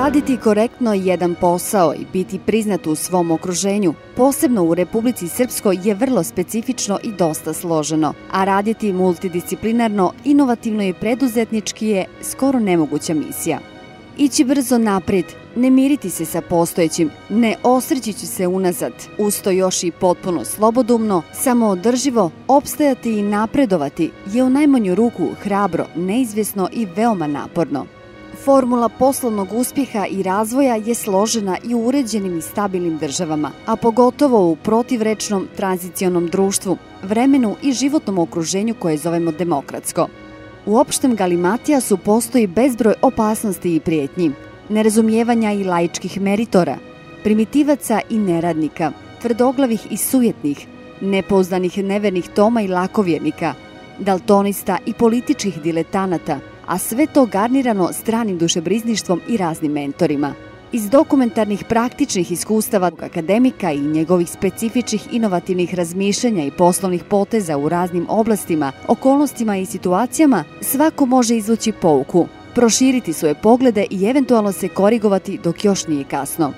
Raditi korektno jedan posao i biti priznat u svom okruženju, posebno u Republici Srpskoj, je vrlo specifično i dosta složeno, a raditi multidisciplinarno, inovativno i preduzetnički je skoro nemoguća misija. Ići brzo naprijed, ne miriti se sa postojećim, ne osvrćući se unazad, uz to još i potpuno slobodumno, samoodrživo, opstajati i napredovati je u najmanju ruku hrabro, neizvjesno i veoma naporno. Formula poslovnog uspjeha i razvoja je složena i u uređenim i stabilnim državama, a pogotovo u protivrečnom tranzicionom društvu, vremenu i životnom okruženju koje zovemo demokratsko. U opštem galimatija postoji bezbroj opasnosti i prijetnji, nerazumijevanja i laičkih meritora, primitivaca i neradnika, tvrdoglavih i sujetnih, nepouzdanih nevernih Toma i lakovjernika, daltonista i političkih diletanata, a sve to garnirano stranim dušebrizništvom i raznim mentorima. Iz dokumentarnih praktičnih iskustava akademika i njegovih specifičnih inovativnih razmišljanja i poslovnih poteza u raznim oblastima, okolnostima i situacijama, svako može izvući pouku, proširiti svoje poglede i eventualno se korigovati dok još nije kasno.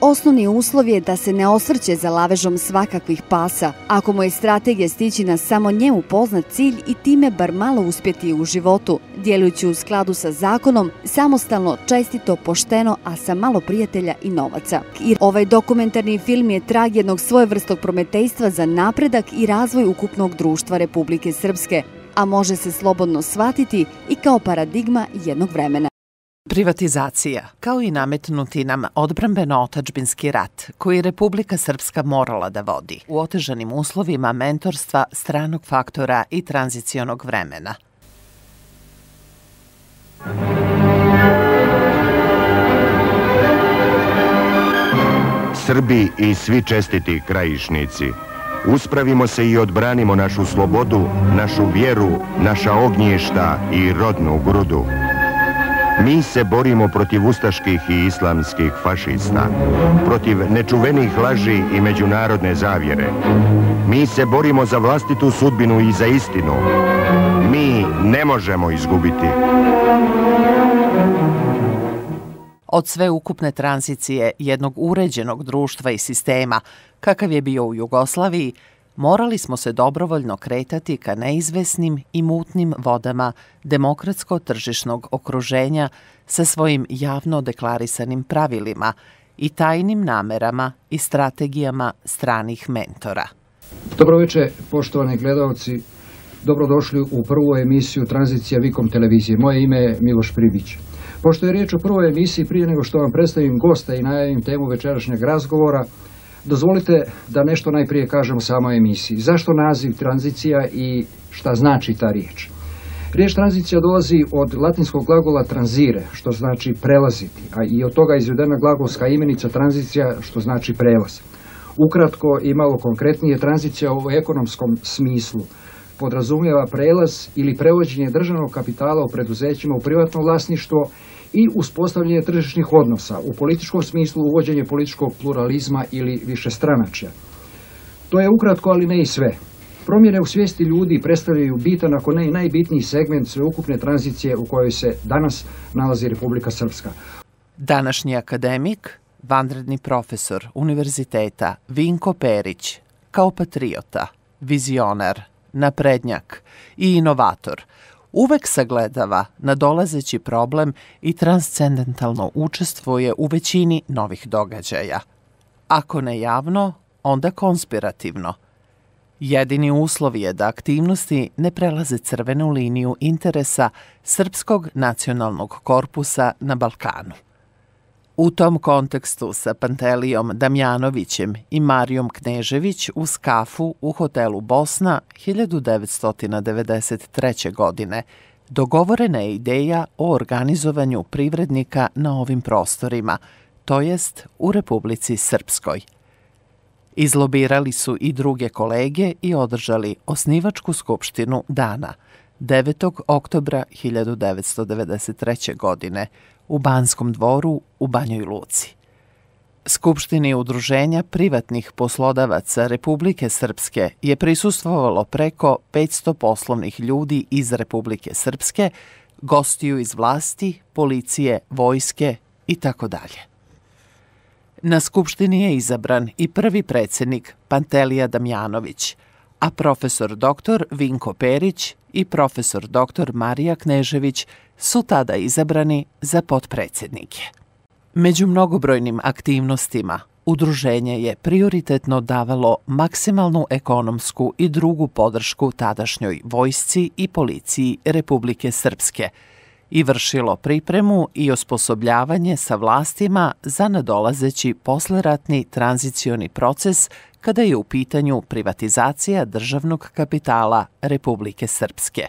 Osnovni uslov je da se ne osvrće za lavežom svakakvih pasa, ako mu je strategija stići na samo njemu poznat cilj i time bar malo uspjeti u životu, djelujući u skladu sa zakonom, samostalno, čestito, pošteno, a sa malo prijatelja i novaca. I ovaj dokumentarni film je trag jednog svojevrsnog prometejstva za napredak i razvoj ukupnog društva Republike Srpske, a može se slobodno shvatiti i kao paradigma jednog vremena. Privatizacija, kao i nametnuti nam odbrambeno-otačbinski rat, koji Republika Srpska morala da vodi, u otežanim uslovima mentorstva, stranog faktora i tranzicionog vremena. Srbi i svi čestiti krajišnici, uspravimo se i odbranimo našu slobodu, našu vjeru, naša ognjišta i rodnu grudu. Mi se borimo protiv ustaških i islamskih fašista, protiv nečuvenih laži i međunarodne zavjere. Mi se borimo za vlastitu sudbinu i za istinu. Mi ne možemo izgubiti. Od sveukupne tranzicije jednog uređenog društva i sistema, kakav je bio u Jugoslaviji, morali smo se dobrovoljno kretati ka neizvesnim i mutnim vodama demokratsko-tržišnog okruženja sa svojim javno deklarisanim pravilima i tajnim namerama i strategijama stranih mentora. Dobroveče, poštovani gledalci. Dobrodošli u prvu emisiju Tranzicija VIKOM televizije. Moje ime je Miloš Pribić. Pošto je riječ o prvoj emisiji, prije nego što vam predstavim gosta i najavim temu večerašnjeg razgovora, dozvolite da nešto najprije kažem o samoj emisiji. Zašto naziv tranzicija i šta znači ta riječ? Riječ tranzicija dolazi od latinskog glagola transire, što znači prelaziti, a i od toga izvedena glagolska imenica tranzicija, što znači prelaz. Ukratko i malo konkretnije, tranzicija u ekonomskom smislu podrazumijeva prelaz ili prevođenje državnog kapitala u preduzećima u privatno vlasništvo i uspostavljanje tržišnih odnosa, u političkom smislu uvođenje političkog pluralizma ili višestranačja. To je ukratko, ali ne i sve. Promjene u svijesti ljudi predstavljaju bitan, ako ne i najbitniji segment sveukupne tranzicije u kojoj se danas nalazi Republika Srpska. Današnji akademik, vanredni profesor univerziteta Vinko Perić, kao patriota, vizionar, naprednjak i inovator, uvek sagledava nadolazeći problem i transcendentalno učestvuje u većini novih događaja. Ako ne javno, onda konspirativno. Jedini uslov je da aktivnosti ne prelaze crvenu liniju interesa Srpskog nacionalnog korpusa na Balkanu. U tom kontekstu sa Pantelijom Damjanovićem i Marijom Knežević u kafu u hotelu Bosna 1993. godine dogovorena je ideja o organizovanju privrednika na ovim prostorima, to jest u Republici Srpskoj. Izlobirali su i druge kolege i održali osnivačku skupštinu dana 9. oktobra 1993. godine u Banskom dvoru u Banjoj Luci. Skupštini Udruženja privatnih poslodavaca Republike Srpske je prisustvovalo preko 500 poslovnih ljudi iz Republike Srpske, gostiju iz vlasti, policije, vojske, i tako dalje. Na Skupštini je izabran i prvi predsjednik Pantelija Damjanović, a profesor dr. Vinko Perić i profesor dr. Marija Knežević su tada izabrani za potpredsjednike. Među mnogobrojnim aktivnostima udruženje je prioritetno davalo maksimalnu ekonomsku i drugu podršku tadašnjoj vojsci i policiji Republike Srpske i vršilo pripremu i osposobljavanje sa vlastima za nadolazeći posleratni tranzicioni proces kada je u pitanju privatizacija državnog kapitala Republike Srpske.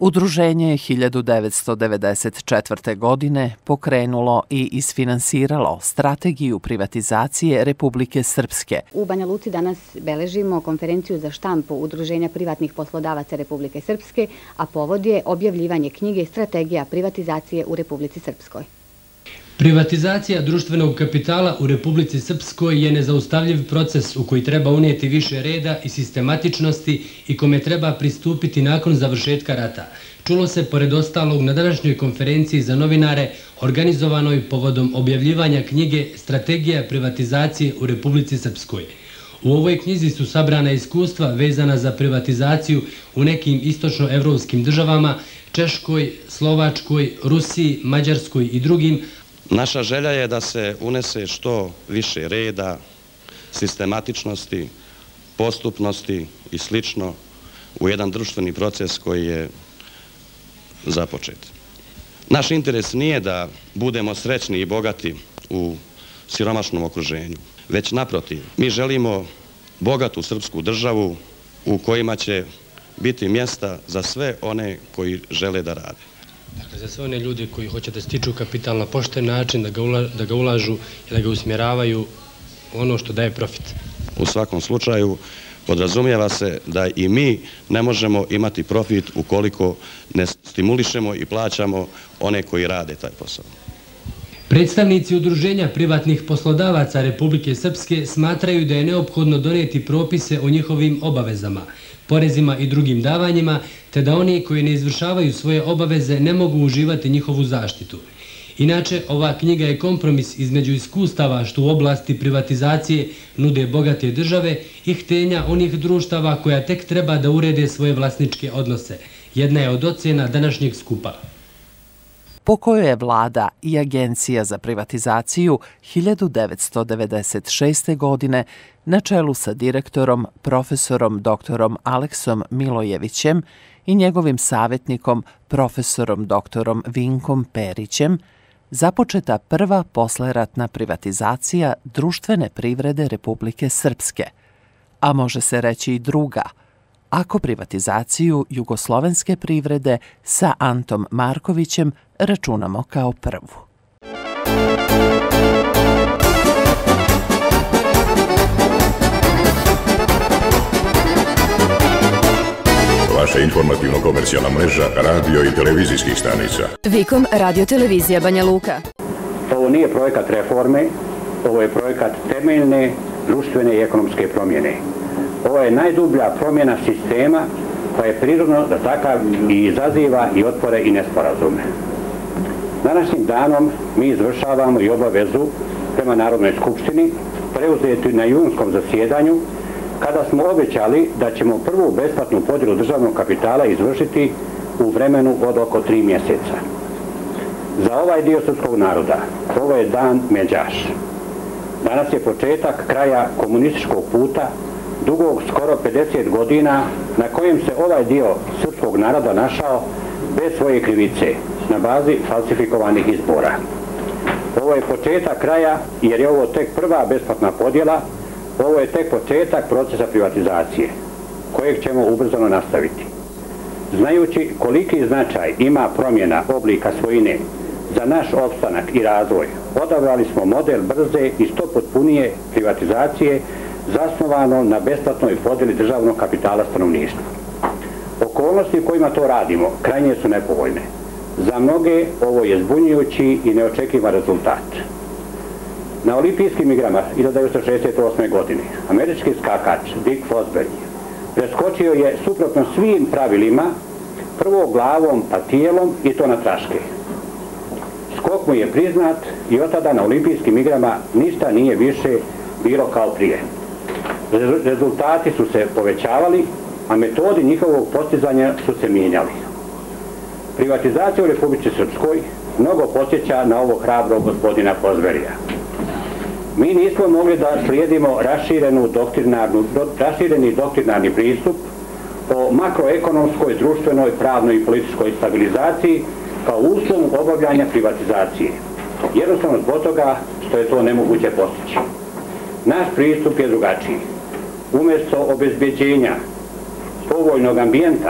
Udruženje je 1994. godine pokrenulo i isfinansiralo strategiju privatizacije Republike Srpske. U Banja Luci danas beležimo konferenciju za štampu Udruženja privatnih poslodavaca Republike Srpske, a povod je objavljivanje knjige Strategija privatizacije u Republici Srpskoj. Privatizacija društvenog kapitala u Republici Srpskoj je nezaustavljiv proces u koji treba unijeti više reda i sistematičnosti i kome treba pristupiti nakon završetka rata. Čulo se pored ostalog na današnjoj konferenciji za novinare organizovanoj povodom objavljivanja knjige Strategija privatizacije u Republici Srpskoj. U ovoj knjizi su sabrana iskustva vezana za privatizaciju u nekim istočnoevropskim državama, Češkoj, Slovačkoj, Rusiji, Mađarskoj i drugim. Naša želja je da se unese što više reda, sistematičnosti, postupnosti i slično u jedan društveni proces koji je započet. Naš interes nije da budemo srećni i bogati u siromašnom okruženju, već naprotiv. Mi želimo bogatu srpsku državu u kojima će biti mjesta za sve one koji žele da rade. Dakle, za sve one ljudi koji hoće da stiču kapital na pošten način, da ga ulažu i da ga usmjeravaju ono što daje profit. U svakom slučaju podrazumijeva se da i mi ne možemo imati profit ukoliko ne stimulišemo i plaćamo one koji rade taj posao. Predstavnici Udruženja privatnih poslodavaca Republike Srpske smatraju da je neophodno donijeti propise o njihovim obavezama, porezima i drugim davanjima, te da oni koji ne izvršavaju svoje obaveze ne mogu uživati njihovu zaštitu. Inače, ova knjiga je kompromis između iskustava što u oblasti privatizacije nude bogate države i htenja onih društava koja tek treba da urede svoje vlasničke odnose. Jedna je od ocjena današnjeg skupa, po kojoj je vlada i Agencija za privatizaciju 1996. godine na čelu sa direktorom, profesorom doktorom Aleksom Milojevićem i njegovim savjetnikom, profesorom doktorom Vinkom Perićem, započeta prva posleratna privatizacija društvene privrede Republike Srpske, a može se reći i druga, ako privatizaciju jugoslovenske privrede sa Antom Markovićem računamo kao prvu. Vaša informativno-komercijalna mreža radio i televizijskih stanica. VIKOM radiotelevizija Banja Luka. Ovo nije projekat reforme, ovo je projekat temeljne društvene i ekonomske promjene. Ovo je najdublja promjena sistema koja je prirodno da takav i izaziva i otpore i nesporazume. Današnjim danom mi izvršavamo i obavezu prema Narodnoj skupštini preuzeti na junskom zasjedanju kada smo obećali da ćemo prvu besplatnu podjelu državnog kapitala izvršiti u vremenu od oko 3 mjeseca. Za ovaj dio srpskog naroda ovo je dan međaš. Danas je početak kraja komunističkog puta dugog skoro 50 godina na kojem se ovaj dio srpskog naroda našao bez svoje krivice na bazi falsifikovanih izbora. Ovo je početak kraja jer je ovo tek prva besplatna podjela, ovo je tek početak procesa privatizacije kojeg ćemo ubrzano nastaviti. Znajući koliki značaj ima promjena oblika svojine za naš opstanak i razvoj, odabrali smo model brze i što potpunije privatizacije zasnovano na besplatnoj podjeli državnog kapitala stanovništva. Okolnosti u kojima to radimo krajnje su nepovoljne. Za mnoge ovo je zbunjujući i neočekivan rezultat. Na olimpijskim igrama 1968. godine američki skakač Dick Fosberg preskočio je suprotno svim pravilima prvo glavom pa tijelom i to na traške. Skok mu je priznat i od tada na olimpijskim igrama ništa nije više bilo kao prije. Rezultati su se povećavali, a metodi njihovog postizanja su se mijenjali. Privatizacija u Republici Srpskoj mnogo podsjeća na ovog hrabrog gospodina Fosberga. Mi nismo mogli da slijedimo rašireni doktrinarni pristup o makroekonomskoj, društvenoj, pravnoj i političkoj stabilizaciji kao uslovu obavljanja privatizacije, jednostavno zbog toga što je to nemoguće postići. Naš pristup je drugačiji. Umjesto obezbjeđenja povoljnog ambijenta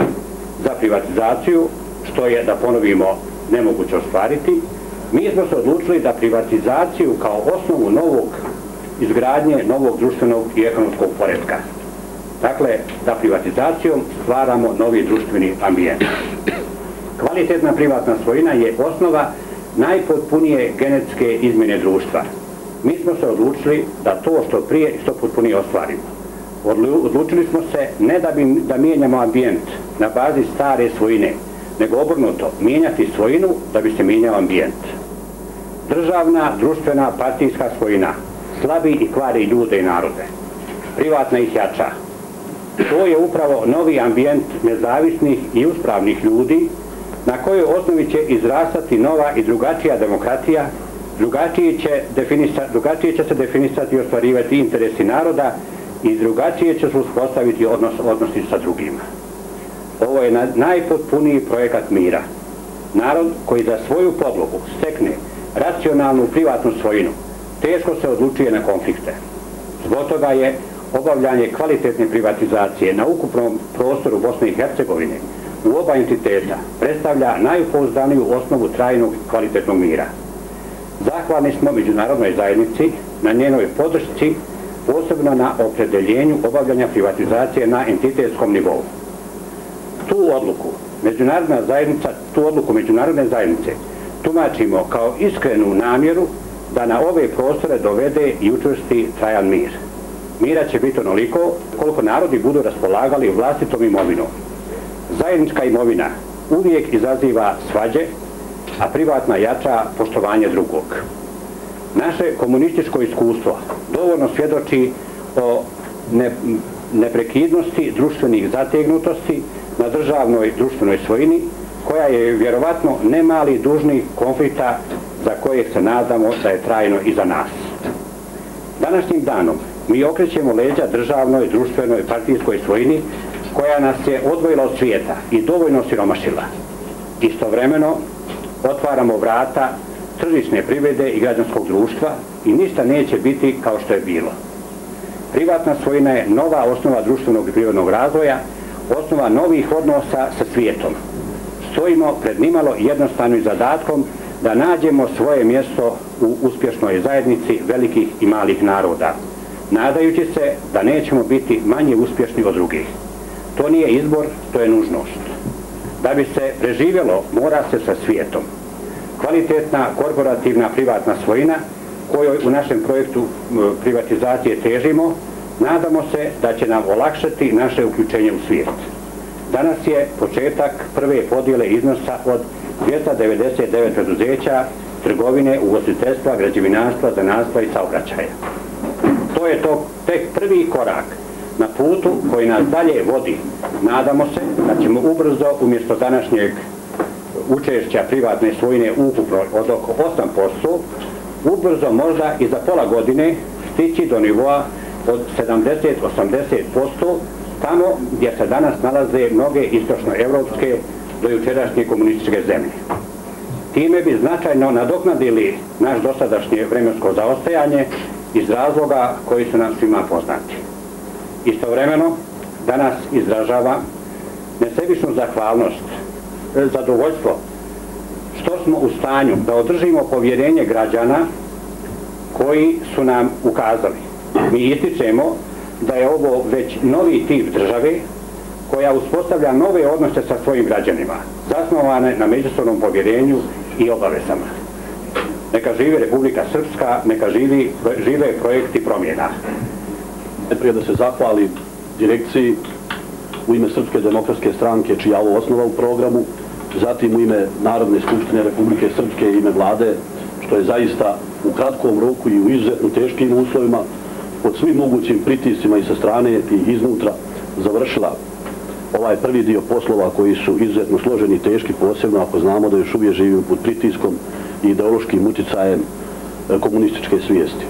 za privatizaciju, što je, da ponovimo, nemoguće ostvariti, mi smo se odlučili da privatizaciju kao osnovu novog izgradnje, novog društvenog i ekonomskog poretka. Dakle, da privatizacijom stvaramo novi društveni ambijent. Kvalitetna privatna svojina je osnova najpotpunije genetske izmjene društva. Mi smo se odlučili da to što prije i što potpunije ostvarimo. Odlučili smo se ne da mijenjamo ambijent na bazi stare svojine, nego obrnuto, mijenjati svojinu da bi se mijenjao ambijent. Državna, društvena, partijska svojina slabi i kvari ljude i narode. Privatna ih jača. To je upravo novi ambijent nezavisnih i uspravnih ljudi na kojoj osnovi će izrastati nova i drugačija demokratija, drugačije će se definisati i ostvarivati interesi naroda i drugačije će se uspostaviti odnosi sa drugima. Ovo je najpotpuniji projekat mira. Narod koji za svoju podlogu stekne racionalnu privatnu svojinu teško se odlučuje na konflikte. Zbog toga je obavljanje kvalitetne privatizacije na ukupnom prostoru Bosne i Hercegovine u oba entiteta predstavlja najpouzdaniju osnovu trajnog kvalitetnog mira. Zahvalni smo međunarodnoj zajednici na njenoj podršci, posebno na opredeljenju obavljanja privatizacije na entitetskom nivou. Tu odluku međunarodne zajednice tumačimo kao iskrenu namjeru da na ove prostore dovede i učvrsti trajan mir. Mira će biti onoliko koliko narodi budu raspolagali vlastitom imovinom. Zajednička imovina uvijek izaziva svađe, a privatna jača poštovanje drugog. Naše komunističko iskustvo dovoljno svjedoči o neprekidnosti društvenih zategnutosti na državnoj društvenoj svojini, koja je vjerovatno nemali dužnih konflikta za kojeg se nadamo da je trajno iza nas. Današnjim danom mi okrećemo leđa državnoj, društvenoj, partijskoj svojini koja nas je odvojila od svijeta i dovoljno siromašila. Istovremeno otvaramo vrata tržišne privrede i građanskog društva i ništa neće biti kao što je bilo. Privatna svojina je nova osnova društvenog i privrednog razvoja, osnova novih odnosa sa svijetom. Stojimo pred nimalo jednostavnim zadatkom da nađemo svoje mjesto u uspješnoj zajednici velikih i malih naroda, nadajući se da nećemo biti manje uspješni od drugih. To nije izbor, to je nužnost. Da bi se preživjelo, mora se sa svijetom. Kvalitetna, korporativna, privatna svojina, kojoj u našem projektu privatizacije težimo, nadamo se da će nam olakšati naše uključenje u svijet. Danas je početak prve podjele iznosa od 299 preduzeća, trgovine, ugostiteljstva, građevinarstva, zanatstva i saobraćaja. To je tek prvi korak na putu koji nas dalje vodi. Nadamo se da ćemo ubrzo, umjesto današnjeg učešća privatne svojine ukupno od oko 8%, ubrzo možda i za pola godine stići do nivoa od 70-80%, tamo gdje se danas nalaze mnoge istočnoevropske do jučerašnje komunističke zemlje. Time bi značajno nadoknadili naš dosadašnje vremensko zaostajanje iz razloga koji su nam svima poznati. Istovremeno, danas izražava nesebičnu zahvalnost, zadovoljstvo, što smo u stanju da održimo povjerenje građana koji su nam ukazali. Mi ističemo da je ovo već novi tip države koja uspostavlja nove odnose sa svojim građanima, zasnovane na međusobnom povjerenju i obavezama. Neka živi Republika Srpska, neka žive projekti promjena. Najprije da se zahvali direkciji u ime Srpske demokratske stranke, čija je ovo osnova u programu, zatim u ime Narodne skupštine Republike Srpske i ime vlade što je zaista u kratkom roku i u izuzetno teškim uslovima pod svim mogućim pritiscima i sa strane i iznutra završila ovaj prvi dio poslova koji su izuzetno složeni i teški, posebno ako znamo da još uvijek živimo pod pritiskom i ideološkim uticajem komunističke svijesti.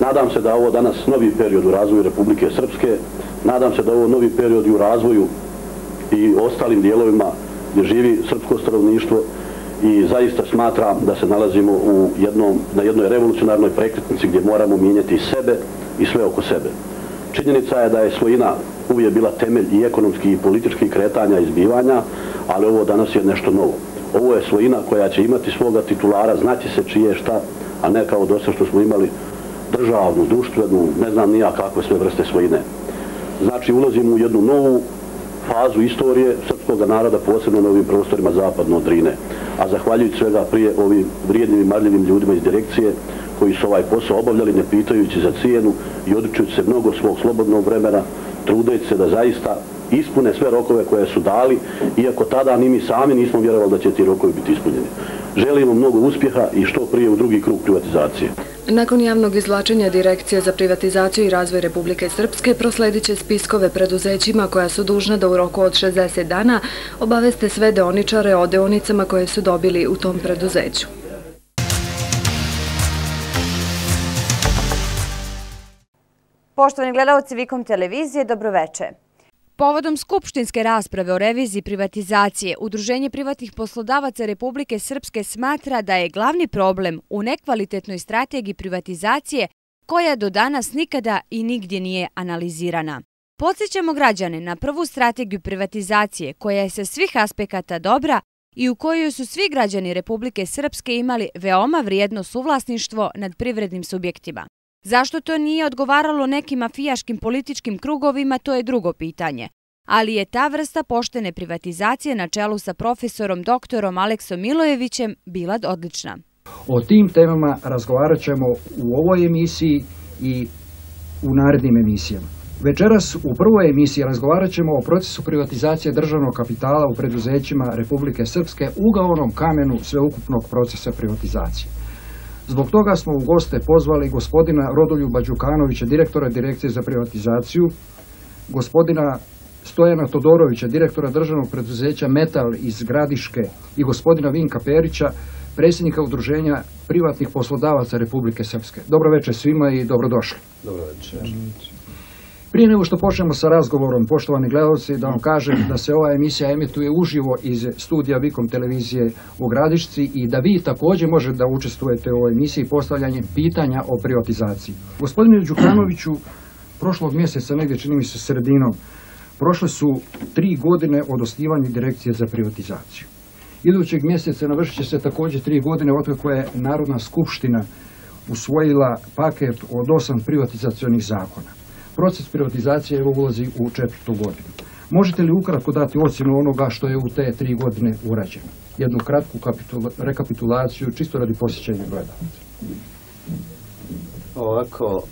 Nadam se da je ovo danas novi period u razvoju Republike Srpske, nadam se da je ovo novi period i u razvoju i ostalim dijelovima gdje živi srpsko stanovništvo i zaista smatram da se nalazimo na jednoj revolucionarnoj prekretnici gdje moramo mijenjati sebe i sve oko sebe. Činjenica je da je svojina uvijek bila temelj i ekonomskih i političkih kretanja i zbivanja, ali ovo danas je nešto novo. Ovo je svojina koja će imati svoga titulara, znaće se čije šta, a ne kao dosta što smo imali državnu, društvenu, ne znam nija kakve sve vrste svojine. Znači ulazimo u jednu novu fazu istorije srpskog naroda, posebno na ovim prostorima zapadno od Drine. A zahvaljujući svega prije ovim vrijednim i marljivim ljudima iz direkcije koji su ovaj posao obavljali ne pitajući za cijenu i odričujući se mnogo svog slobodnog vremena, trudeći se da zaista ispune sve rokove koje su dali, iako tada ni mi sami nismo vjerovali da će ti rokovi biti ispunjeni. Želimo mnogo uspjeha i što prije u drugi krug privatizacije. Nakon javnog izvlačenja Direkcija za privatizaciju i razvoj Republike Srpske prosledit će spiskove preduzećima koja su dužna da u roku od 60 dana obaveste sve deoničare o deonicama koje su dobili u tom preduzeću. Poštovani gledalci Vikom televizije, dobroveče. Povodom skupštinske rasprave o reviziji privatizacije, Udruženje privatnih poslodavaca Republike Srpske smatra da je glavni problem u nekvalitetnoj strategiji privatizacije koja do danas nikada i nigdje nije analizirana. Podsjećamo građane na prvu strategiju privatizacije koja je sa svih aspekata dobra i u kojoj su svi građani Republike Srpske imali veoma vrijedno suvlasništvo nad privrednim subjektima. Zašto to nije odgovaralo nekim mafijaškim političkim krugovima, to je drugo pitanje. Ali je ta vrsta poštene privatizacije na čelu sa profesorom doktorom Aleksom Milojevićem bila odlična. O tim temama razgovarat ćemo u ovoj emisiji i u narednim emisijama. Večeras u prvoj emisiji razgovarat ćemo o procesu privatizacije državnog kapitala u preduzećima Republike Srpske u gaonom kamenu sveukupnog procesa privatizacije. Zbog toga smo u goste pozvali gospodina Rodolju Bađukanovića, direktora Direkcije za privatizaciju, gospodina Stojana Todorovića, direktora državnog preduzeća Metal iz Gradiške i gospodina Vinka Perića, predsjednika Udruženja privatnih poslodavaca Republike Srpske. Dobroveče svima i dobrodošli. Dobroveče. Prije nego što počnemo sa razgovorom, poštovani gledalci, da vam kažem da se ova emisija emituje uživo iz studija Vikom televizije u Gradišci i da vi također možete da učestvujete u ovoj emisiji postavljanjem pitanja o privatizaciji. Gospodine Đukanoviću, prošlog mjeseca, negdje čini mi se sredinom, prošle su 3 godine od osnivanja Direkcije za privatizaciju. Idućeg mjeseca navršit će se također 3 godine od kako je Narodna skupština usvojila paket od 8 privatizacionih zakona. Proces privatizacije ulazi u 4. godinu. Možete li ukratko dati ocjenu onoga što je u te 3 godine urađeno? Jednu kratku rekapitulaciju, čisto radi posjećenja gledalca. Ovako,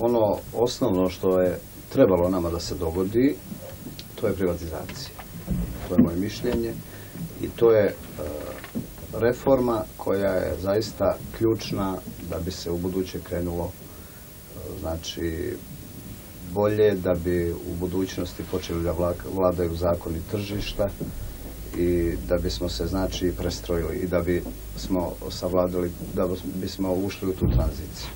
ono osnovno što je trebalo nama da se dogodi, to je privatizacija. To je moje mišljenje i to je reforma koja je zaista ključna da bi se u buduće krenulo, znači bolje, da bi u budućnosti počeli da vladaju zakoni tržišta i da bismo se znači prestrojili i da bismo savladali, da bismo ušli u tu tranziciju.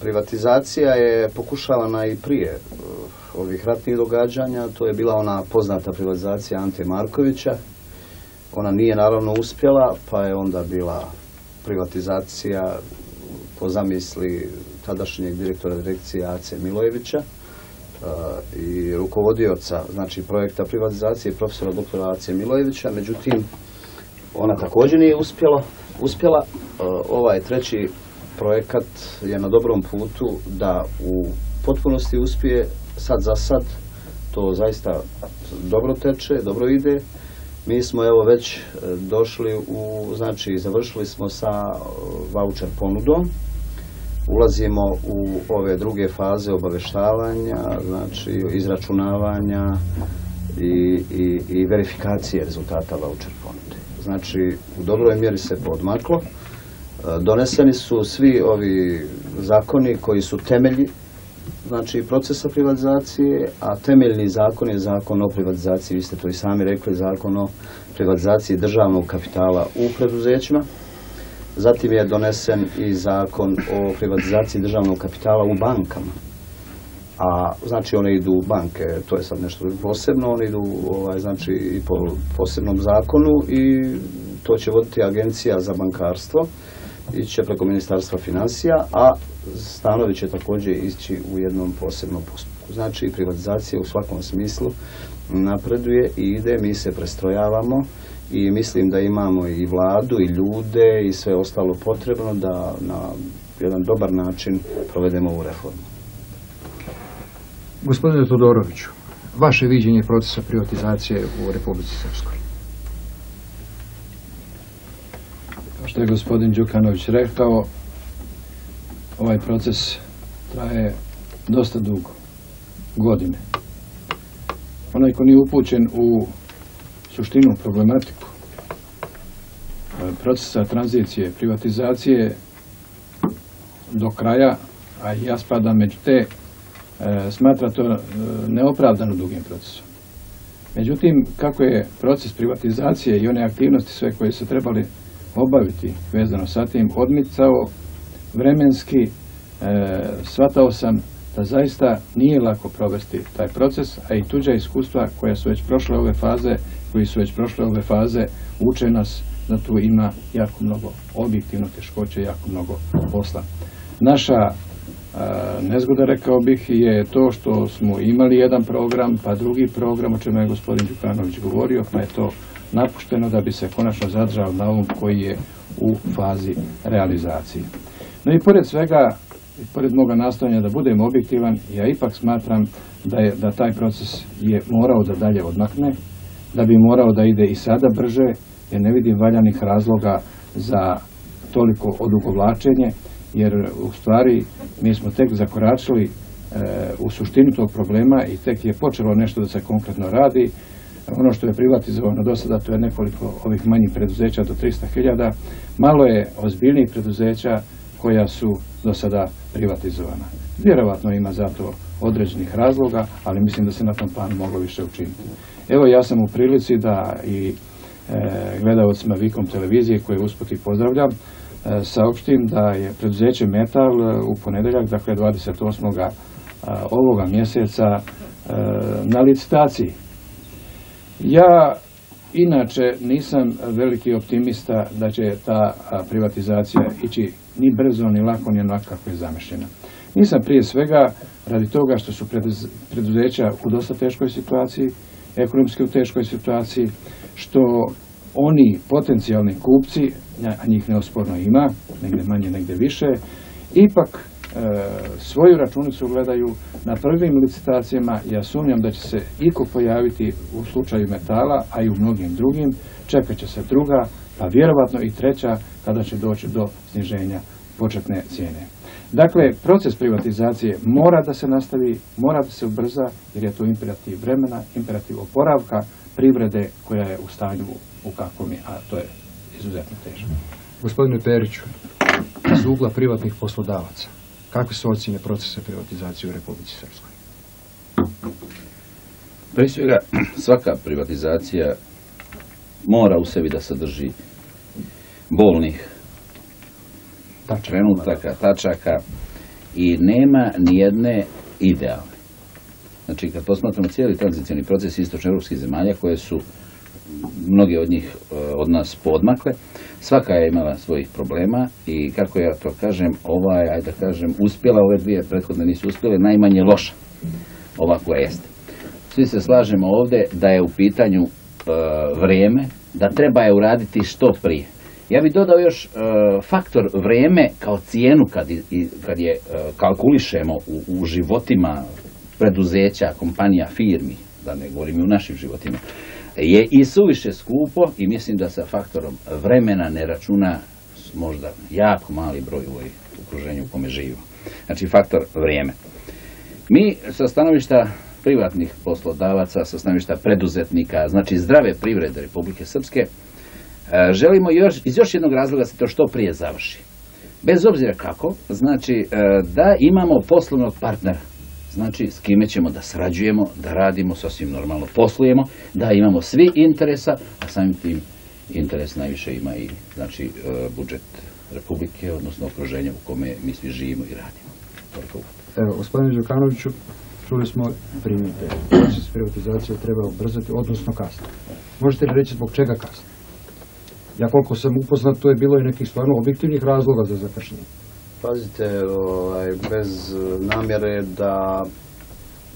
Privatizacija je pokušavana i prije ovih ratnih događanja, to je bila ona poznata privatizacija Ante Markovića, ona nije naravno uspjela, pa je onda bila privatizacija po zamisli tadašnjeg direktora direkcije AC Milojevića i rukovodioca, znači, projekta privatizacije profesora doktora AC Milojevića. Međutim, ona također nije uspjela. Ovaj treći projekat je na dobrom putu da u potpunosti uspije sad za sad. To zaista dobro teče, dobro ide. Mi smo evo već došli u, znači završili smo sa vaučer ponudom. Ulazimo u ove druge faze obaveštavanja, znači izračunavanja i verifikacije rezultata vaučer ponude. znači u dobroj mjeri se podmaklo. Doneseni su svi ovi zakoni koji su temelji znači procesa privatizacije, a temeljni zakon je zakon o privatizaciji, vi ste to i sami rekli, zakon o privatizaciji državnog kapitala u preduzećima. Zatim je donesen i zakon o privatizaciji državnog kapitala u bankama. A znači one idu banke, to je sad nešto posebno, one idu znači i po posebnom zakonu i to će voditi Agencija za bankarstvo, iće preko Ministarstva financija, a stanovi će također ići u jednom posebnom postupku. Znači privatizacija u svakom smislu napreduje i ide, mi se prestrojavamo i mislim da imamo i vladu i ljude i sve ostalo potrebno da na jedan dobar način provedemo ovu reformu. Gospodine Todoroviću, vaše viđenje procesa privatizacije u Republici Srpskoj? Što je gospodin Đukanović rekao, ovaj proces traje dosta dugo, godine. Onaj ko nije upućen u suštinu, problematiku procesa tranzicije, privatizacije do kraja, a ja spadam među te, smatra to neopravdano dugim procesom. Međutim, kako je proces privatizacije i one aktivnosti sve koje su trebali obaviti vezano sa tim odmicao vremenski, shvatao sam da zaista nije lako provesti taj proces, a i tuđa iskustva koja su već prošle ove faze, uče nas da tu ima jako mnogo objektivno teškoće, jako mnogo posla. Naša nezgoda, rekao bih, je to što smo imali jedan program, pa drugi program, o čemu je gospodin Đukanović govorio, pa je to napušteno da bi se konačno zadržao na ovom koji je u fazi realizacije. No i pored svega, pored moga nastojanja da budem objektivan, ja ipak smatram da taj proces je morao da dalje odmakne, da bi morao da ide i sada brže, jer ne vidim valjanih razloga za toliko odugovlačenje, jer u stvari mi smo tek zakoračili u suštinu tog problema i tek je počelo nešto da se konkretno radi. Ono što je privatizovano do sada, to je nekoliko ovih manjih preduzeća do 300.000, malo je ozbiljnijih preduzeća koja su do sada privatizovana. Vjerovatno ima zato određenih razloga, ali mislim da se na tom planu moglo više učiniti. Evo, ja sam u prilici da i gledaocima VIKOM televizije, koje usput i pozdravljam, saopštim da je preduzeće Metal u ponedeljak, dakle 28. ovoga mjeseca, na licitaciji. Ja inače nisam veliki optimista da će ta privatizacija ići ni brzo, ni lako, ni onako kako je zamišljena. Nisam prije svega radi toga što su preduzeća u dosta teškoj situaciji, ekonomski u teškoj situaciji, što oni potencijalni kupci, a njih neosporno ima, negde manje, negde više, ipak svoju računicu gledaju na prvim licitacijama. Ja sumnjam da će se iko pojaviti u slučaju Metala, a i u mnogim drugim. Čekat će se druga, pa vjerovatno i treća, kada će doći do sniženja početne cijene. Dakle, proces privatizacije mora da se nastavi, mora da se ubrza, jer je to imperativ vremena, imperativ oporavka privrede koja je u stanju u kakvom je, a to je izuzetno teško. Gospodine Periću, iz ugla privatnih poslodavaca, kakve su ocjene procesa privatizacije u Republici Srpskoj? Pre svega, svaka privatizacija mora u sebi da sadrži bolnih trenutaka, tačaka, i nema nijedne idealne. Znači, kad posmatramo cijeli tranzicijani proces istočnoevropskih zemalja, koje su mnoge od njih od nas podmakle, svaka je imala svojih problema i, kako ja to kažem, uspjela, ove dvije prethodne nisu uspjele, najmanje loša. Ovako jeste. Svi se slažemo ovdje da je u pitanju vrijeme, da treba je uraditi što prije. Ja bih dodao još faktor vrijeme kao cijenu kad je kalkulišemo u životima preduzeća, kompanija, firmi, da ne govorim i u našim životima, je i suviše skupo i mislim da sa faktorom vremena ne računa možda jako mali broj u okruženju u kome živimo. Znači, faktor vrijeme. Mi sa stanovišta privatnih poslodavaca, sa stanovišta preduzetnika, znači zdrave privrede Republike Srpske, Želimo iz još jednog razloga da se to što prije završi. Bez obzira kako, znači da imamo poslovnog partnera. Znači, s kime ćemo da sarađujemo, da radimo, sasvim normalno poslujemo, da imamo svi interesa, a samim tim interes najviše ima i znači, budžet Republike, odnosno okruženje u kome mi svi živimo i radimo. Evo, gospodine Đukanoviću, čuli smo primjedbe. Proces privatizacije treba ubrzati, odnosno kasno. Možete li reći zbog čega kasno? Ja koliko sam upoznat, to je bilo i nekih stvarno objektivnih razloga za zakašnjenje. Pazite, bez namjere da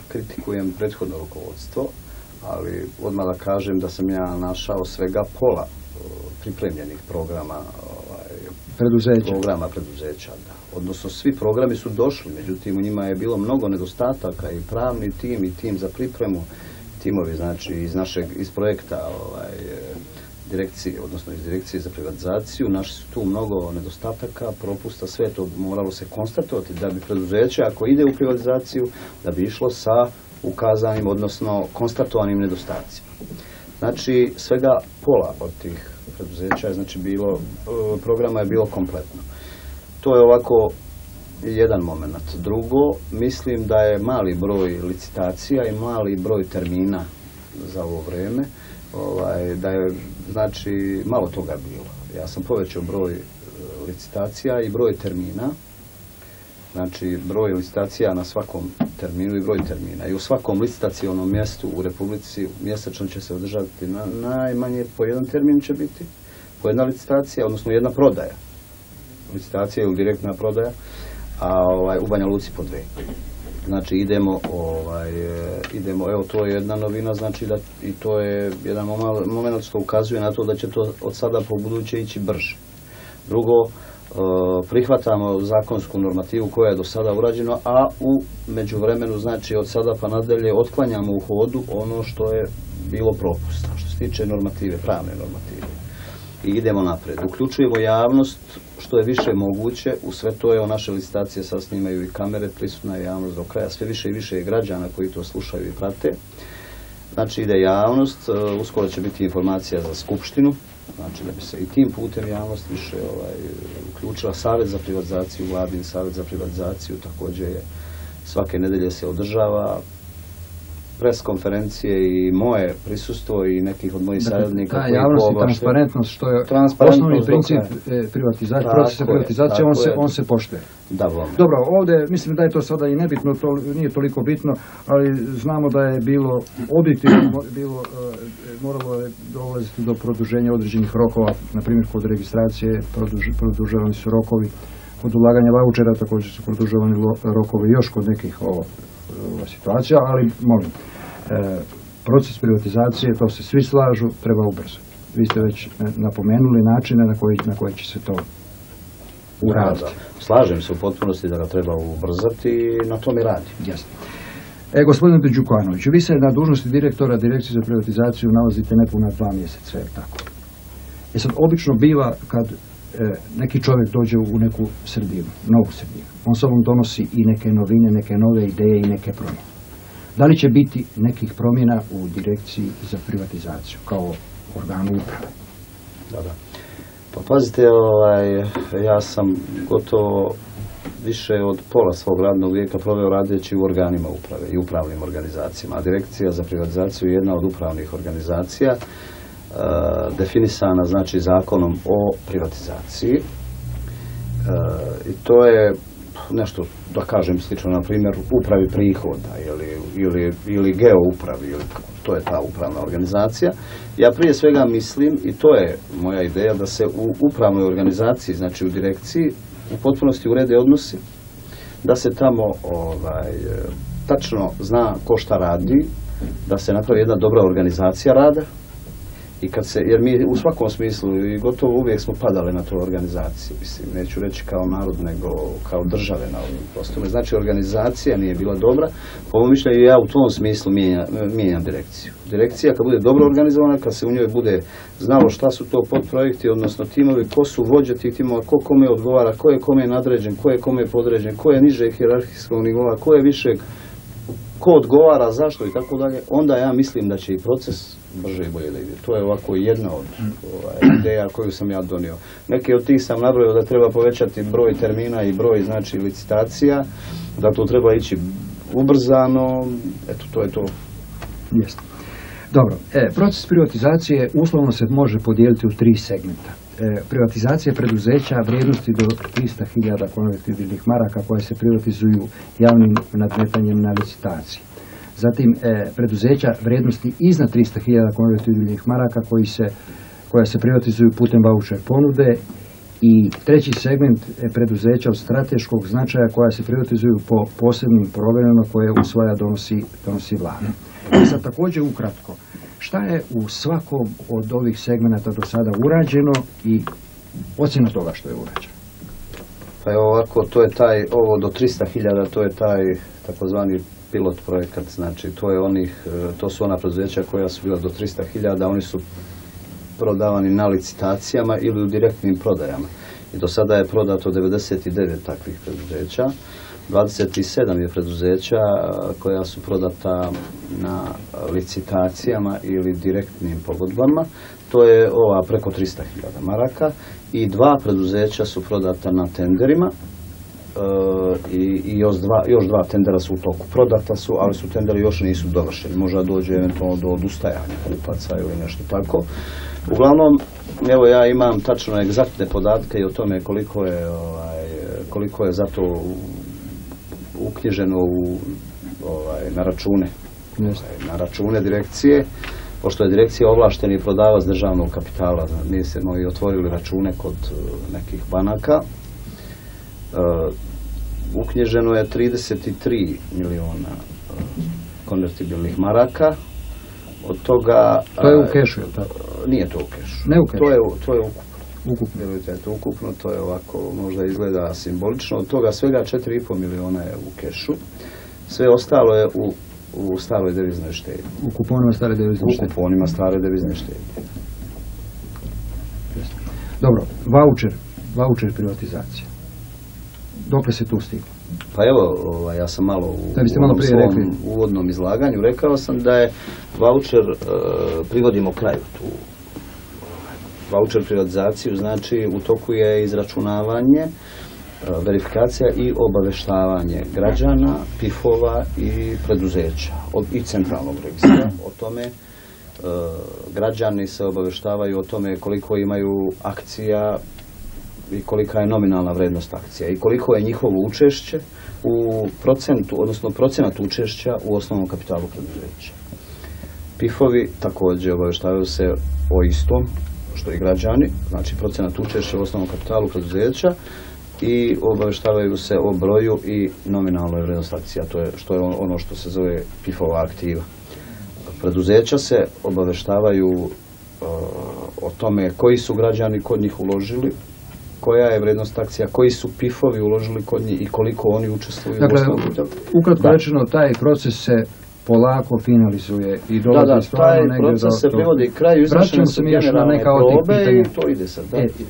kritikujem prethodno rukovodstvo, ali odmah da kažem da sam ja našao svega pola pripremljenih programa preduzeća. Odnosno, svi programi su došli, međutim, u njima je bilo mnogo nedostataka i pravni tim i tim za pripremu, timovi znači iz projekta direkcije, odnosno iz Direkcije za privatizaciju, našli su tu mnogo nedostataka, propusta, sve to moralo se konstatovati da bi preduzeće, ako ide u privatizaciju, da bi išlo sa ukazanim, odnosno konstatovanim nedostacima. Znači, svega pola od tih preduzeća, znači, programa je bilo kompletno. To je ovako jedan moment. Drugo, mislim da je mali broj licitacija i mali broj termina za ovo vreme, da je, znači, malo toga bilo. Ja sam povećao broj licitacija i broj termina, znači broj licitacija na svakom terminu i broj termina. I u svakom licitacionom mjestu u Republici mjesečno će se održati najmanje po jedan termin će biti, po jedna licitacija, odnosno jedna prodaja. Licitacija ili direktna prodaja, a u Banja Luci po dve. Znači idemo, evo to je jedna novina, znači da i to je jedan moment što ukazuje na to da će to od sada po buduće ići brže. Drugo, prihvatamo zakonsku normativu koja je do sada urađena, a u međuvremenu, znači od sada pa nadalje, otklanjamo u hodu ono što je bilo propusta, što se tiče normative, pravne normative. I idemo napred. Uključujemo javnost što je više moguće, u sve to je o naše licitacije sad snimaju i kamere, prisutna je javnost do kraja, sve više i više je građana koji to slušaju i prate. Znači ide javnost, uskoro će biti informacija za skupštinu, znači da bi se i tim putem javnost više uključila. Savjet za privatizaciju, vladin savjet za privatizaciju, također je svake nedelje se održava, pres konferencije i moje prisustvo i nekih od mojih savjetnika. Dakle, ta javnost i transparentnost, što je osnovni princip procesa privatizacije, on se poštuje. Dobro, ovdje mislim da je to sada i nebitno, nije toliko bitno, ali znamo da je bilo objektivno, moralo je dolaziti do produženja određenih rokova, na primjer kod registracije produžavani su rokovi, kod ulaganja vaučera također su produžavani rokovi, još kod nekih situacija, ali molim, proces privatizacije, to se svi slažu, treba ubrzati. Vi ste već napomenuli načine na koje će se to uraditi. Slažem se u potpunosti da ga treba ubrzati i na tome radi. Jasno. Gospodine Bađukanoviću, vi se na dužnosti direktora Direkcije za privatizaciju nalazite nepuna 2 mjeseca, je li tako? E sad, obično biva kad neki čovjek dođe u neku sredinu, novu sredinu. On sobom donosi i neke novine, neke nove ideje i neke promjene. Da li će biti nekih promjena u Direkciji za privatizaciju kao organu uprave? Da, da. Pa pazite, ja sam gotovo više od pola svog radnog vijeka proveo radeći u organima uprave i upravnim organizacijama. A Direkcija za privatizaciju je jedna od upravnih organizacija definisana, znači, zakonom o privatizaciji. I to je nešto, da kažem slično, na primjer, upravi prihoda ili geoupravi, to je ta upravna organizacija. Ja prije svega mislim, i to je moja ideja, da se u upravnoj organizaciji, znači u direkciji, u potpunosti urede odnosi, da se tamo tačno zna ko šta radi, da se napravi jedna dobra organizacija rada, jer mi u svakom smislu i gotovo uvijek smo padali na toj organizaciji, mislim, neću reći kao narod, nego kao države na ovim prostorima. Znači, organizacija nije bila dobra, po mom mišljenju ja u tom smislu mijenjam direkciju. Direkcija kad bude dobro organizovana, kad se u njoj bude znalo šta su to podprojekti, odnosno timovi, ko su vođe tih timova, ko kome odgovara, ko je kome nadređen, ko je kome podređen, ko je nižeg hijerarhijskog nivoa, ko je višeg, ko odgovara zašto i tako dalje, onda ja mislim da će i proces brže i bolje da ide. To je ovako jedna od ideja koju sam ja donio. Neke od tih sam nabrojao da treba povećati broj termina i broj, znači, licitacija, da to treba ići ubrzano, eto, to je to. Jeste. Dobro, proces privatizacije uslovno se može podijeliti u tri segmenta. Privatizacija preduzeća vrijednosti do 300.000 konvertibilnih maraka koje se privatizuju javnim nadmetanjem na licitaciji. Zatim preduzeća vrijednosti iznad 300.000 konvertibilnih maraka koja se privatizuju putem vaučer ponude. I treći segment je preduzeća od strateškog značaja koja se privatizuju po posebnim programima koje usvaja donosi vlada. I sad također ukratko, šta je u svakom od ovih segmenta do sada urađeno i ocjena toga što je urađeno? Pa je ovako, to je taj, ovo do 300.000, to je taj takozvani pilot projekat, znači to su ona preduzeća koja su bila do 300.000, oni su prodavani na licitacijama ili u direktnim prodajama. I do sada je prodato 99 takvih preduzeća, 27 je preduzeća koja su prodata na licitacijama ili direktnim pogodbama, to je ova preko 300.000 maraka, i 2 preduzeća su prodata na tenderima i još 2 tendera su u toku. Prodata su, ali su tenderi još nisu dovršeni, možda dođe eventualno do odustajanja kupaca ili nešto tako. Uglavnom, evo ja imam tačno egzaktne podatke i o tome koliko je zato uknjiženo na račune direkcije, pošto je direkcija ovlašteni prodavac državnog kapitala. Mi smo i otvorili račune kod nekih banaka. Uknjiženo je 33 miliona konvertibilnih maraka. Od toga... To je u kešu, je li tako? Nije to u kešu. Ne u kešu? To je ukupno. To je ovako, možda izgleda simbolično. Od toga svega 4,5 miliona je u kešu. Sve ostalo je u staroj deviznoj štednji. U kuponima stare devizne štednje. U kuponima stare devizne štednje. Dobro, vaučer privatizacija. Dokle se tu stiglo? Pa evo, ja sam malo u svom uvodnom izlaganju rekao sam da je vaučer, privodimo kraju tu vaučer privatizaciju, znači u toku je izračunavanje, verifikacija i obaveštavanje građana, PIF-ova i preduzeća i centralnog registra o tome. Građani se obaveštavaju o tome koliko imaju akcija i kolika je nominalna vrednost akcija i koliko je njihovo učešće u procentu, odnosno procenat učešća u osnovnom kapitalu preduzeća. PIF-ovi također obaveštavaju se o istom što i građani, znači procenat učešća u osnovnom kapitalu preduzeća, i obaveštavaju se o broju i nominalnoj vrednosti akcija, to je ono što se zove PIF-ova aktiva. Preduzeća se obaveštavaju o tome koji su građani kod njih uložili, koja je vrednost akcija, koji su PIF-ovi uložili kod njih i koliko oni učestvuju. Dakle, ukratko rečeno, taj proces se polako finalizuje i dolazi stvarno negdje za to. Da, da, taj proces se privodi kraju, izvršene su generalne probe i to ide sad.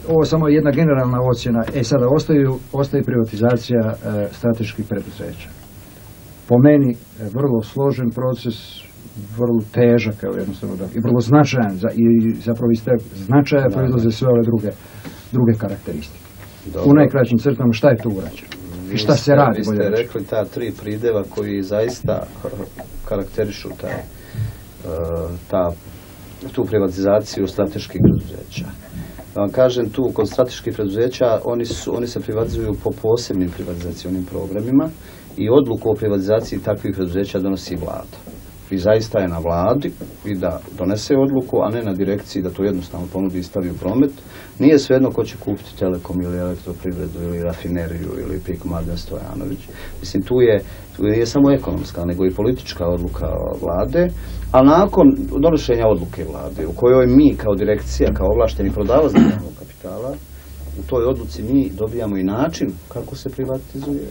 Ovo je samo jedna generalna ocjena. Sada ostaje privatizacija strateških preduzeća. Po meni, vrlo složen proces, vrlo težak, i vrlo značajan, i zapravo iz tog značaja proizlaze sve ove druge karakteristike. U najkraćim crtama, šta je to urađeno i šta se radi? Vi ste rekli ta tri prideva koji zaista karakterišu tu privatizaciju strateških preduzeća. Da vam kažem, tu kod strateških preduzeća oni se privatizuju po posebnim privatizacijonim programima i odluku o privatizaciji takvih preduzeća donosi vlada. I zaista je na vladi i da donese odluku, a ne na direkciji da to jednostavno ponudi i stavi u promet. Nije svejedno ko će kupiti Telekom ili Elektroprivredu ili Rafineriju ili PIK Mladen Stojanović. Mislim, tu je samo ekonomska, nego i politička odluka vlade, a nakon donošenja odluke vlade, u kojoj mi kao direkcija, kao ovlašteni prodavac državnog kapitala, u toj odluci mi dobijamo i način kako se privatizuje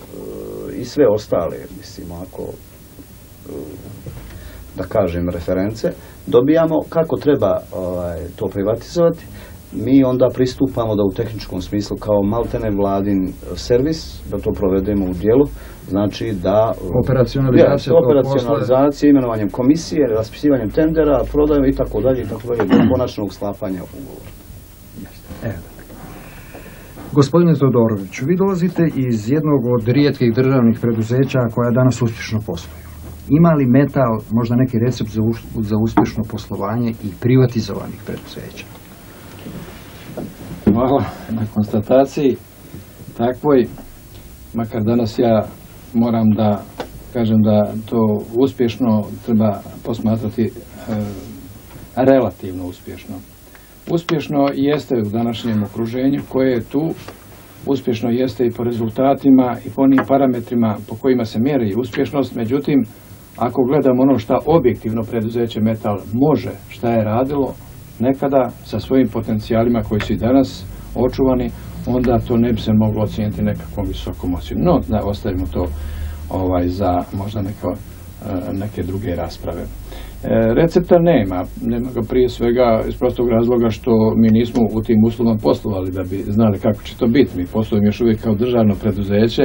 i sve ostale, mislim, ako... da kažem, reference, dobijamo kako treba to privatizovati, mi onda pristupamo da u tehničkom smislu kao maltene vladin servis, da to provedemo u dijelu, znači da operacionalizacija imenovanjem komisije, raspisivanjem tendera, prodajom i tako dalje, do konačnog sklapanja ugovora. Gospodine Todoroviću, vi dolazite iz jednog od rijetkih državnih preduzeća koja danas uspješno posluje. Ima li Metal možda neki recept za uspješno poslovanje i privatizovanih preduzeća? Hvala na konstataciji takvoj, makar danas ja moram da kažem da to uspješno treba posmatrati relativno uspješno. Uspješno jeste u današnjem okruženju koje je tu, uspješno jeste i po rezultatima i po onim parametrima po kojima se mjeri uspješnost, međutim ako gledamo ono šta objektivno preduzeće Metal može, šta je radilo nekada sa svojim potencijalima koji su i danas očuvani, onda to ne bi se moglo ocijeniti nekakvom visokom ocjenom. No, da ostavimo to za možda neke druge rasprave. Recepta nema, nema ga prije svega iz prostog razloga što mi nismo u tim uslovima poslovali da bi znali kako će to biti. Mi poslujemo još uvijek kao državno preduzeće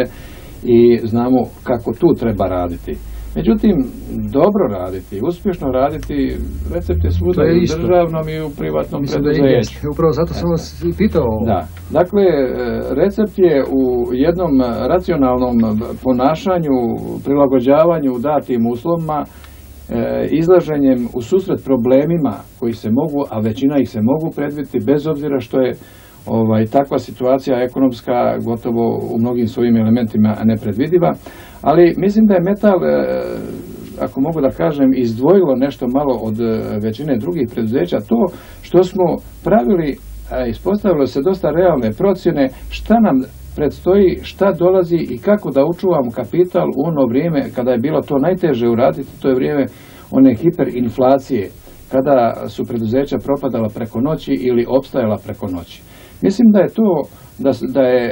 i znamo kako tu treba raditi. Međutim, dobro raditi, uspješno raditi, recept je svuda i u državnom i u privatnom preduzeću. Upravo zato sam vas i pitao. Dakle, recept je u jednom racionalnom ponašanju, prilagođavanju datim uslovima, izlaženjem u susret problemima koji se mogu, a većina ih se mogu predvidjeti bez obzira što je takva situacija ekonomska gotovo u mnogim svojim elementima nepredvidiva, ali mislim da je Metal, ako mogu da kažem, izdvojilo nešto malo od većine drugih preduzeća, to što smo pravili, ispostavilo se dosta realne procjene šta nam predstoji, šta dolazi i kako da učuvamo kapital u ono vrijeme kada je bilo to najteže uraditi, to je vrijeme one hiperinflacije, kada su preduzeća propadala preko noći ili opstajala preko noći. Mislim da je to, da je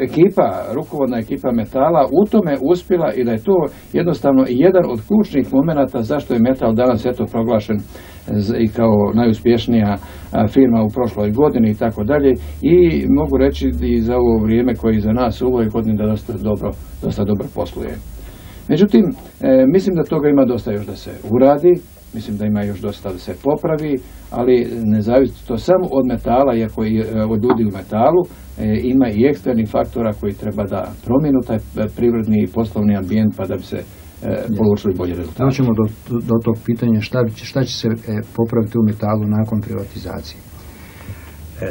ekipa, rukovodna ekipa Metala u tome uspjela i da je to jednostavno jedan od ključnih momenata zašto je Metal danas eto proglašen i kao najuspješnija firma u prošloj godini i tako dalje i mogu reći i za ovo vrijeme koje je za nas u ovoj godini da dosta dobro posluje. Međutim, mislim da toga ima dosta još da se uradi, mislim da ima još dosta da se popravi, ali ne zavisi to samo od Metala, iako i od ljudi u Metalu, ima i eksternih faktora koji treba da promijenu taj privredni i poslovni ambijent pa da bi se polučili bolje rezultate. Doćemo do tog pitanja šta će se popraviti u Metalu nakon privatizacije.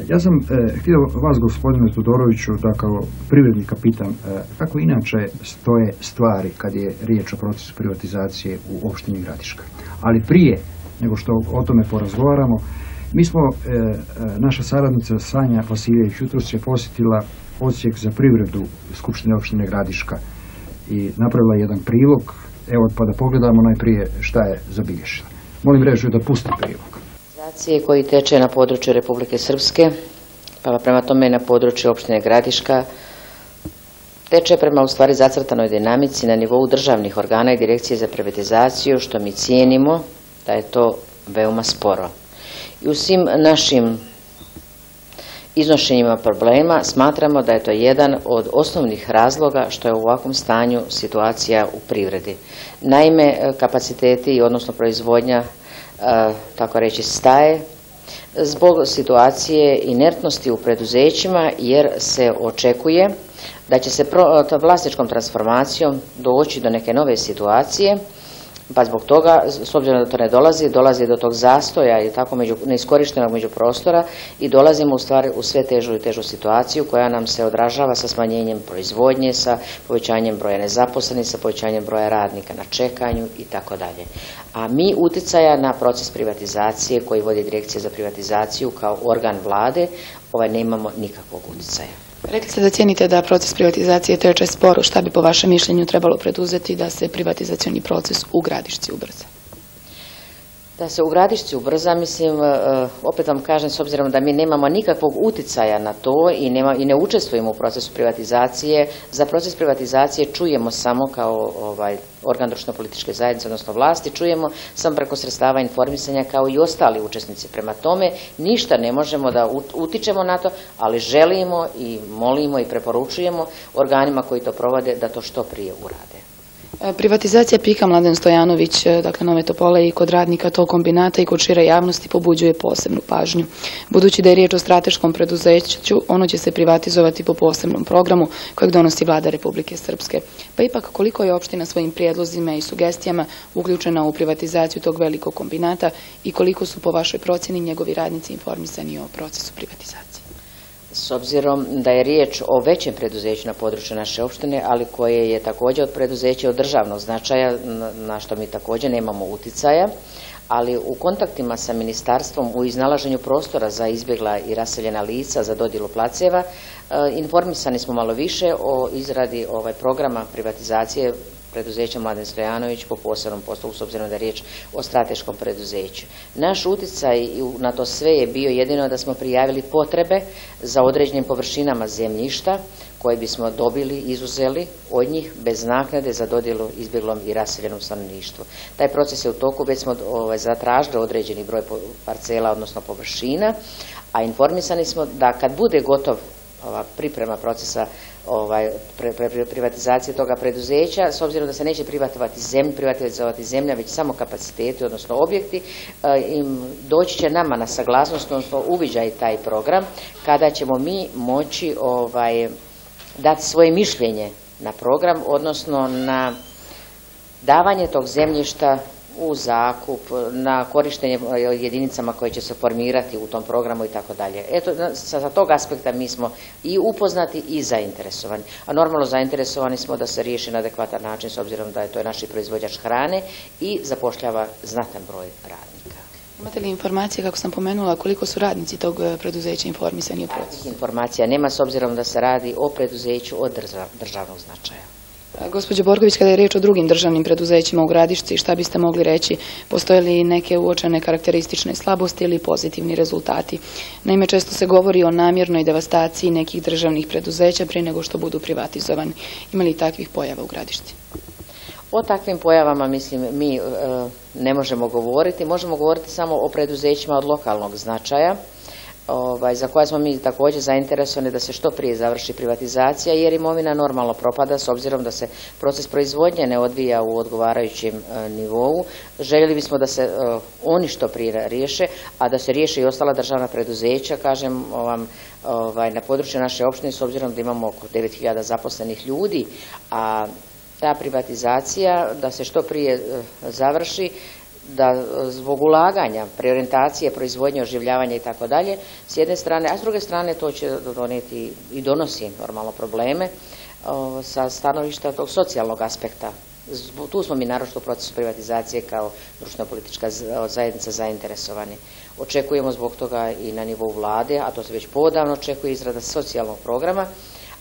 Ja sam htio vas, gospodine Todoroviću, da kao privrednika pitam kako inače stoje stvari kad je riječ o procesu privatizacije u opštini Gradiška. Ali prije nego što o tome porazgovaramo, mi smo, naša saradnica Sanja Vasiljević jutros je posjetila odsjek za privredu Skupštine opštine Gradiška i napravila jedan prilog, evo pa da pogledamo najprije šta je zabilježila. Molim režiju da pusti prilog. Koji teče na području Republike Srpske, pa prema tome na području opštine Gradiška, teče prema u stvari zacrtanoj dinamici na nivou državnih organa i Direkcije za privatizaciju, što mi cijenimo da je to veoma sporo. I u svim našim iznošenjima problema smatramo da je to jedan od osnovnih razloga što je u ovakvom stanju situacija u privredi. Naime, kapaciteti, odnosno proizvodnja, tako reći, staje zbog situacije inertnosti u preduzećima, jer se očekuje da će se vlasničkom transformacijom doći do neke nove situacije, pa zbog toga, s obzirom da to ne dolazi do tog zastoja i tako neiskorištenog međuprostora i dolazimo u stvari u sve težu i težu situaciju koja nam se odražava sa smanjenjem proizvodnje, sa povećanjem broja nezaposlenih, sa povećanjem broja radnika na čekanju i tako dalje. A mi uticaja na proces privatizacije koji vodi Direkcija za privatizaciju kao organ vlade, ne imamo nikakvog uticaja. Rekli ste da cijenite da proces privatizacije teče sporo. Šta bi po vašem mišljenju trebalo preduzeti da se privatizacioni proces u Gradišci ubrza? Da se u Gradišću ubrza, mislim, opet vam kažem, s obzirom da mi nemamo nikakvog uticaja na to i ne učestvujemo u procesu privatizacije, za proces privatizacije čujemo samo kao organ društveno-političke zajednice, odnosno vlasti, čujemo samo preko sredstava informisanja kao i ostali učesnici. Prema tome, ništa ne možemo da utičemo na to, ali želimo i molimo i preporučujemo organima koji to provode da to što prije urade. Privatizacija PIK-a Mladen Stojanović, dakle Nove Topole i kod radnika tog kombinata i kod šire javnosti pobuđuje posebnu pažnju. Budući da je riječ o strateškom preduzeću, ono će se privatizovati po posebnom programu kojeg donosi Vlada Republike Srpske. Pa ipak, koliko je opština svojim prijedlozima i sugestijama uključena u privatizaciju tog velikog kombinata i koliko su po vašoj procjeni njegovi radnici informisani o procesu privatizacije? S obzirom da je riječ o većem preduzeću na području naše opštine, ali koje je također od preduzeća od državnog značaja, na što mi također nemamo uticaja, ali u kontaktima sa ministarstvom u iznalaženju prostora za izbjegla i raseljena lica za dodjelu placeva, informisani smo malo više o izradi programa privatizacije preduzeća Mladen Stojanović po posebnom postupku, s obzirom da je riječ o strateškom preduzeću. Naš uticaj na to sve je bio jedino da smo prijavili potrebe za određenim površinama zemljišta koje bismo dobili, izuzeli od njih bez naknade za dodjelu izbjeglom i raseljenom stanovništvu. Taj proces je u toku, već smo zatražili određeni broj parcela, odnosno površina, a informisani smo da kad bude gotov priprema procesa privatizacije toga preduzeća, s obzirom da se neće privatizovati zemlja, već samo kapaciteti, odnosno objekti, doći će nama na saglasnost, odnosno uviđaj taj program, kada ćemo mi moći dati svoje mišljenje na program, odnosno na davanje tog zemljišta u zakup, na korištenje jedinicama koje će se formirati u tom programu i tako dalje. Eto, sa tog aspekta mi smo i upoznati i zainteresovani. A normalno zainteresovani smo da se riješi na adekvatan način, s obzirom da je to naš proizvođač hrane i zapošljava znatan broj radnika. Imate li informacije, kako sam pomenula, koliko su radnici tog preduzeća informisani u procesu? Informacija nema, s obzirom da se radi o preduzeću od državnog značaja. Gospođo Borgović, kada je riječ o drugim državnim preduzećima u Gradišci, šta biste mogli reći? Postoje li neke uočene karakteristične slabosti ili pozitivni rezultati? Naime, često se govori o namjernoj devastaciji nekih državnih preduzeća prije nego što budu privatizovani. Ima li takvih pojava u Gradišci? O takvim pojavama, mislim, mi ne možemo govoriti. Možemo govoriti samo o preduzećima od lokalnog značaja, za koja smo mi također zainteresovani da se što prije završi privatizacija, jer imovina normalno propada, s obzirom da se proces proizvodnje ne odvija u odgovarajućem nivou. Željeli bismo da se oni što prije riješe, a da se riješe i ostala državna preduzeća, kažem vam, na području naše opštine, s obzirom da imamo oko 9.000 zaposlenih ljudi, a ta privatizacija da se što prije završi, da zbog ulaganja, preorientacije, proizvodnje, oživljavanja i tako dalje, s jedne strane, a s druge strane to će donijeti i donosi normalno probleme sa stanovišta tog socijalnog aspekta. Tu smo mi naročito u procesu privatizacije kao društveno-politička zajednica zainteresovani. Očekujemo zbog toga i na nivou vlade, a to se već poodavno očekuje izrada socijalnog programa,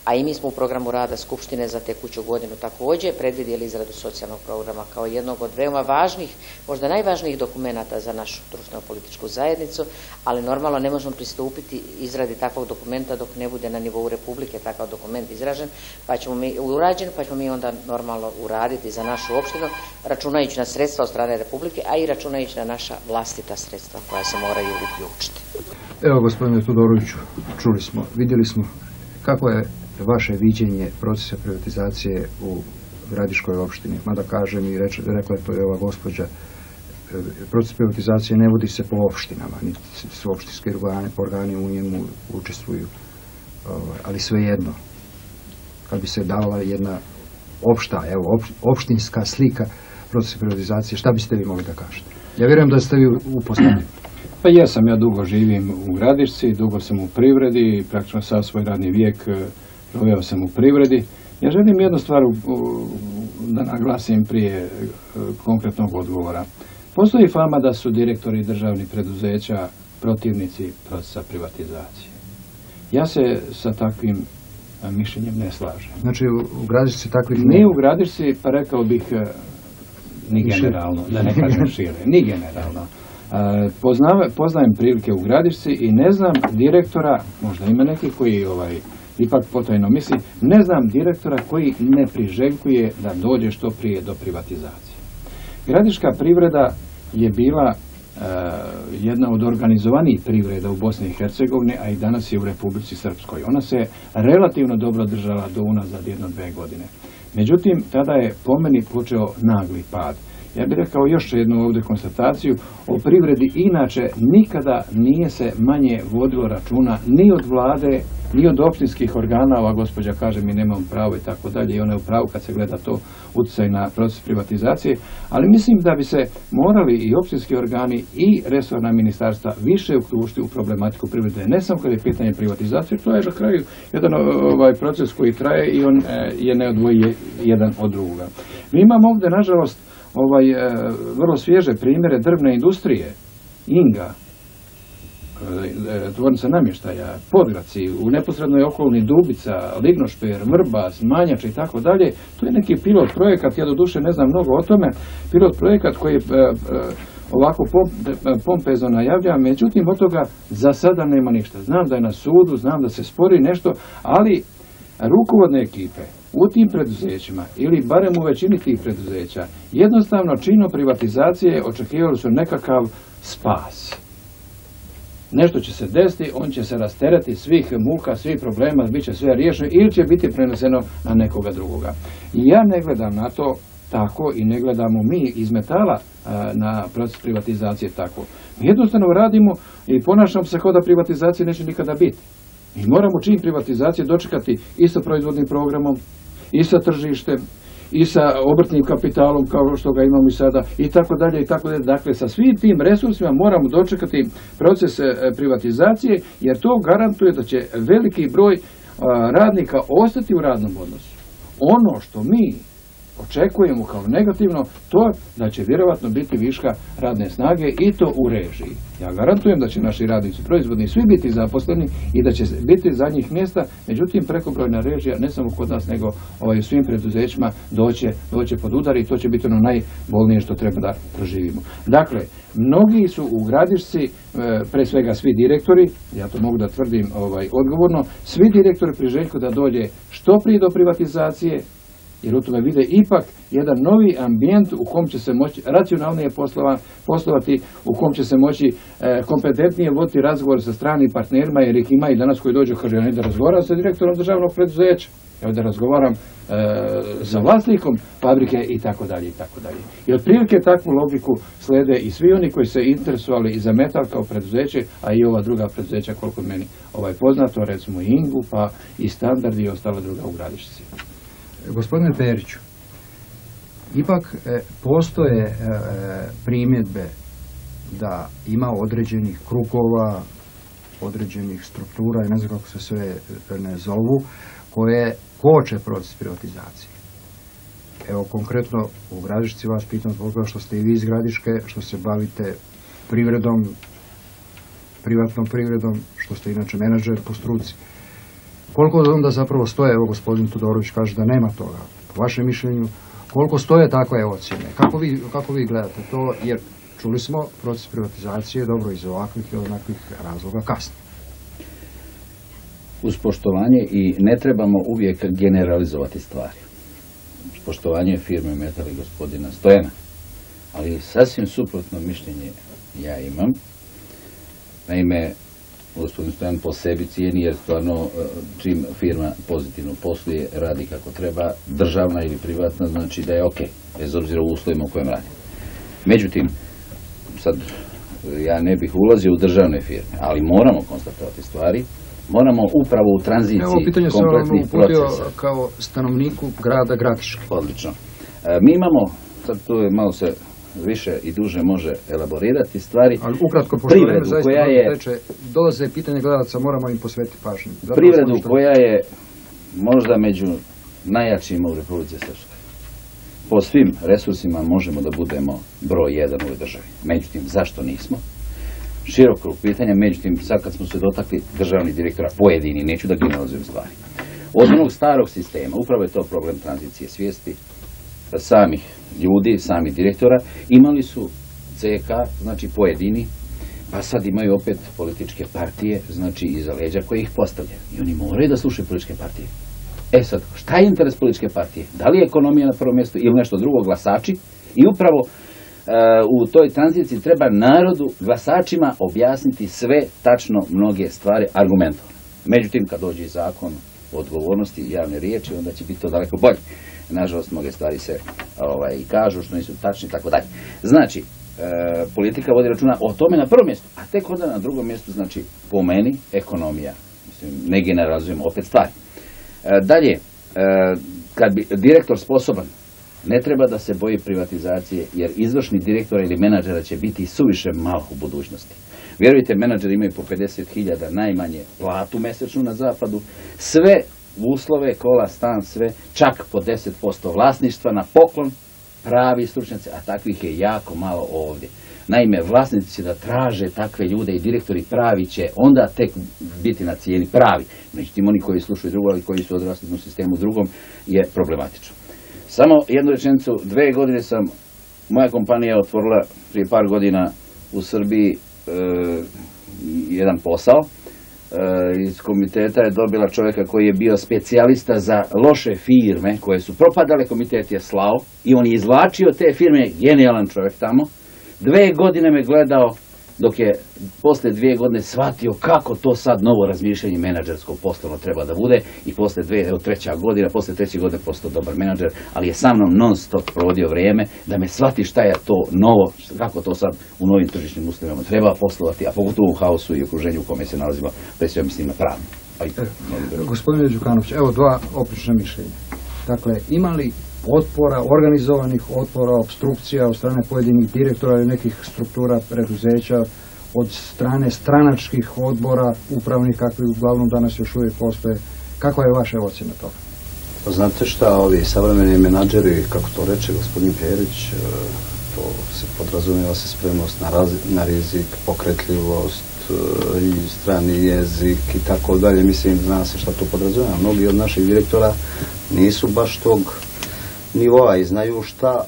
a i mi smo u programu rada Skupštine za tekuću godinu također predvidjeli izradu socijalnog programa kao jednog od veoma važnih, možda najvažnijih dokumenata za našu društveno-političku zajednicu, ali normalno ne možemo pristupiti izradi takvog dokumenta dok ne bude na nivou Republike takav dokument izražen, pa ćemo mi onda normalno uraditi za našu opštinu, računajući na sredstva od strane Republike, a i računajući na naša vlastita sredstva koja se moraju uključiti. Evo, gospodine Todoroviću, čuli smo, vidjeli smo kako je vaše viđenje procesa privatizacije u Gradiškoj opštini. Mada kažem i rekla je to je ova gospođa, proces privatizacije ne vodi se po opštinama, niti su opštinski organi u njemu učestvuju, ali svejedno, kad bi se dala jedna opšta, evo, opštinska slika procesa privatizacije, šta biste vi mogli da kažete? Ja vjerujem da ste vi upoznali. Pa jesam, ja dugo živim u Gradišci, dugo sam u privredi, praktično sav svoj radni vijek proveo sam u privredi. Ja želim jednu stvar da naglasim prije konkretnog odgovora. Postoji fama da su direktori državnih preduzeća protivnici procesa privatizacije. Ja se sa takvim mišljenjem ne slažem. Znači u Gradišci takvih... Ne u Gradišci, pa rekao bih ni generalno, da ne kažem šire, ni generalno. Poznajem prilike u Gradišci i ne znam direktora, možda ima neki koji ipak potajno misli, ne znam direktora koji ne priželjkuje da dođe što prije do privatizacije. Gradiška privreda je bila jedna od organizovanijih privreda u Bosni i Hercegovini, a i danas je u Republici Srpskoj. Ona se relativno dobro držala do unazad jedno-dve godine. Međutim, tada je po meni počeo nagli pad. Ja bih rekao još jednu ovdje konstataciju, o privredi inače nikada nije se manje vodilo računa ni od vlade, ni od opštinskih organa, ova gospođa kaže mi nemam pravo i tako dalje, i ona je u pravu kad se gleda to utjecaj na proces privatizacije, ali mislim da bi se morali i opštinski organi i resorna ministarstva više uključiti u problematiku privrede, ne samo kad je pitanje privatizacije, to je na kraju jedan proces koji traje i on je neodvojiv jedan od druga. Mi imamo ovdje, nažalost, vrlo svježe primjere drvne industrije, ING-a, tvornica namještaja, Podgraci, u neposrednoj okolini Dubica, Lignošper, Vrbas, Manjač i tako dalje. To je neki pilot projekat, ja do duše ne znam mnogo o tome, pilot projekat koji je ovako pompezno najavlja, međutim od toga za sada nema ništa. Znam da je na sudu, znam da se spori nešto, ali rukovodne ekipe u tim preduzećima, ili barem u većini tih preduzeća, jednostavno činom privatizacije očekivali su nekakav spas. Nešto će se desiti, on će se rasteretiti svih muka, svih problema, bit će sve riješeno ili će biti preneseno na nekoga drugoga. Ja ne gledam na to tako i ne gledamo mi iz Metala na proces privatizacije tako. Mi jednostavno radimo i ponašamo se kao da privatizacije neće nikada biti. I moramo čim privatizacije dočekati i sa proizvodnim programom, i sa tržištem, i sa obrtnim kapitalom kao što ga imamo i sada, i tako dalje, i tako dalje. Dakle, sa svim tim resursima moramo dočekati proces privatizacije, jer to garantuje da će veliki broj radnika ostati u radnom odnosu. Ono što mi očekujemo kao negativno, to da će vjerovatno biti viška radne snage i to u režiji. Ja garantujem da će naši radnici proizvodni svi biti zaposleni i da će biti za njih mjesta, međutim prekobrojna režija ne samo kod nas nego u svim preduzećima doće pod udar i to će biti ono najbolnije što treba da proživimo. Dakle, mnogi su u Gradišci, pre svega svi direktori, ja to mogu da tvrdim odgovorno, svi direktori priželjkuju da dođe što prije do privatizacije, jer u tome vide ipak jedan novi ambijent u kom će se moći racionalnije poslovati, u kom će se moći kompetentnije voditi razgovor sa stranim partnerima, jer ih ima i danas koji dođu, kaže, ja ne da razgovaram sa direktorom državnog preduzeća, ja da razgovaram sa vlasnikom fabrike i tako dalje i tako dalje. I otprilike takvu logiku slede i svi oni koji se interesovali i za Metal kao preduzeće, a i ova druga preduzeća koliko meni poznato, recimo ING-u, pa i Standard i ostala druga u Gradišci. Gospodine Periću, ipak postoje primjedbe da ima određenih krugova, određenih struktura i ne znam kako se sve ne zovu, koje koče proces privatizacije. Evo konkretno u Gradišci vas pitam zbog toga što ste i vi iz Gradiške, što se bavite privredom, privatnom privredom, što ste inače menadžer po struci. Koliko onda zapravo stoje, evo gospodin Todorović kaže da nema toga, po vašem mišljenju, koliko stoje takve ocjene? Kako vi gledate to? Jer čuli smo, proces privatizacije je dobro iz ovakvih i onakvih razloga kasno. Uz poštovanje i ne trebamo uvijek generalizovati stvari. Uz poštovanje firme Metal i gospodina Stojana. Ali sasvim suprotno mišljenje ja imam. Naime, gospodin Stojan po sebi cijeni jer stvarno čim firma pozitivno posluje, radi kako treba, državna ili privatna, znači da je ok, bez obzira u uslovima u kojem radi. Međutim, sad ja ne bih ulazio u državne firme, ali moramo konstatovati stvari, moramo upravo u tranziciji kompletnih procesa. Evo, pitanje sam vam uputio kao stanovniku grada Gradiške. Odlično. Mi imamo, sad tu je malo se više i duže može elaborirati stvari. Ali ukratko, pošto vreme zaista teče, dolaze pitanje gledalaca, moramo im posvetiti pažnju. Privredu koja je možda među najjačima u Republici Srpskoj. Po svim resursima možemo da budemo broj jedan u ovoj državi. Međutim, zašto nismo? Širok krug pitanja, međutim, sad kad smo se dotakli državnih direktora pojedini, neću da generalizujem stvari. Od onog starog sistema, upravo je to problem tranzicije svijesti, samih ljudi, samih direktora, imali su CK, znači pojedini, pa sad imaju opet političke partije, znači iza leđa koje ih postavljaju. I oni moraju da slušaju političke partije. E sad, šta je interes političke partije? Da li je ekonomija na prvom mjestu ili nešto drugo, glasači? I upravo u toj tranziciji treba narodu, glasačima objasniti sve tačno mnoge stvari argumentovane. Međutim, kad dođe zakon o odgovornosti i javne riječi, onda će biti to daleko bolje. Nažalost, mnoge stvari se i kažu što nisu tačni i tako dalje. Znači, politika vodi računa o tome na prvom mjestu, a tek onda na drugom mjestu, znači, po meni, ekonomija. Mislim, ne generalizujemo opet stvari. Dalje, kad bi direktor sposoban, ne treba da se boji privatizacije, jer izvršni direktora ili menadžera će biti suviše malo u budućnosti. Vjerujte, menadžeri imaju po 50.000 najmanje platu mesečnu na zapadu, sve uslove, kola, stan, sve, čak po 10% vlasništva na poklon, pravi stručnjaci, a takvih je jako malo ovdje. Naime, vlasnici će da traže takve ljude i direktori pravi će onda tek biti na cijeni pravi. Međutim, oni koji slušaju drugo, ali koji su odrasli u sistemu drugom, je problematično. Samo jednu rečenicu, 2 godine sam, moja kompanija otvorila prije par godina u Srbiji jedan posao. Iz komiteta je dobila čovjeka koji je bio specijalista za loše firme koje su propadale, komitet je slao i on je izvlačio te firme, genijalan čovjek tamo. 2 godine me gledao dok je posle 2 godine shvatio kako to sad novo razmišljanje menadžersko poslovno treba da bude i posle 3. godine, posle 3. godine postao dobar menadžer, ali je sa mnom non stop provodio vrijeme da me shvati šta je to novo, kako to sad u novim tržišnim uslovima treba poslovati, a pogotovo u haosu i okruženju u kome se nalazimo, pre sve mislim na pravno. Gospodine Bađukanović, evo 2 oprična mišljenja. Dakle, imali otpora, organizovanih otpora, obstrukcija od strane pojedinih direktora i nekih struktura preduzeća, od strane stranačkih odbora, upravnih, kakvi uglavnom danas još uvijek postoje. Kakva je vaša ocjena toga? Znate šta, ovi savremeni menadžeri, kako to reče gospodin Perić, to se podrazumijeva se spremnost na rizik, pokretljivost, strani jezik i tako dalje. Mislim, zna se šta to podrazumijeva. Mnogi od naših direktora nisu baš tog nivoa i znaju šta,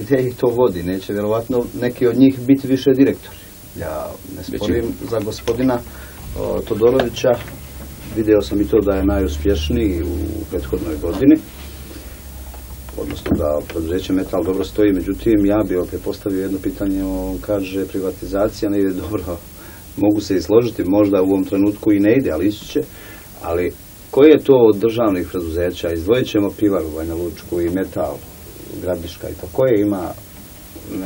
gdje ih to vodi. Neće vjerovatno neki od njih biti više direktori. Ja ne sporim za gospodina Todorovića. Video sam i to da je najuspješniji u prethodnoj godini. Odnosno da preduzeće Metal dobro stoji. Međutim, ja bi opet postavio jedno pitanje. On kaže privatizacija ne ide dobro. Mogu se i složiti. Možda u ovom trenutku i ne ide, ali ići će. Ali koji je to od državnih preduzeća? Izdvojit ćemo Pivaru, Vojna Lučku i Metal, Grabiška i to. Koje ima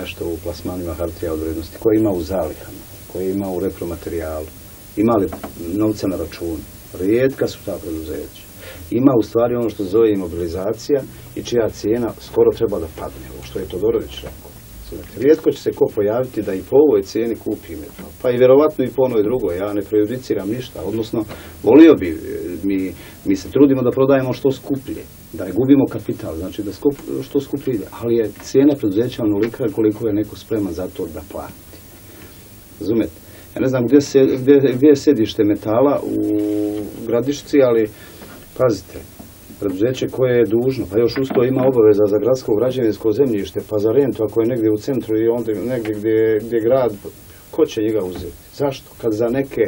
nešto u plasmanima hartija od vrednosti? Koje ima u zalihama? Koje ima u repromaterijalu? Ima li novca na računu? Rijetka su ta preduzeća. Ima u stvari ono što zove imobilizacija i čija cijena skoro treba da padne. Ovo što je Todorović rekao. Rijetko će se ko pojaviti da i po ovoj cijeni kupi Metal. Pa i vjerovatno i po onoj drugoj. Ja ne prejudiciram ništa. Odnosno, volio bi, mi se trudimo da prodajemo što skuplje. Da ne gubimo kapital, znači da što skuplje. Ali je cijena preduzeća onolika koliko je neko spreman za to da plati. Razumete? Ja ne znam gdje je sedište Metala u Gradišci, ali pazite, preduzeće koje je dužno, pa još usto ima obaveza za gradsko građevinsko zemljište, pa za rentu ako je negdje u centru i onda negdje gdje je grad, ko će njega uzeti? Zašto? Kad za neke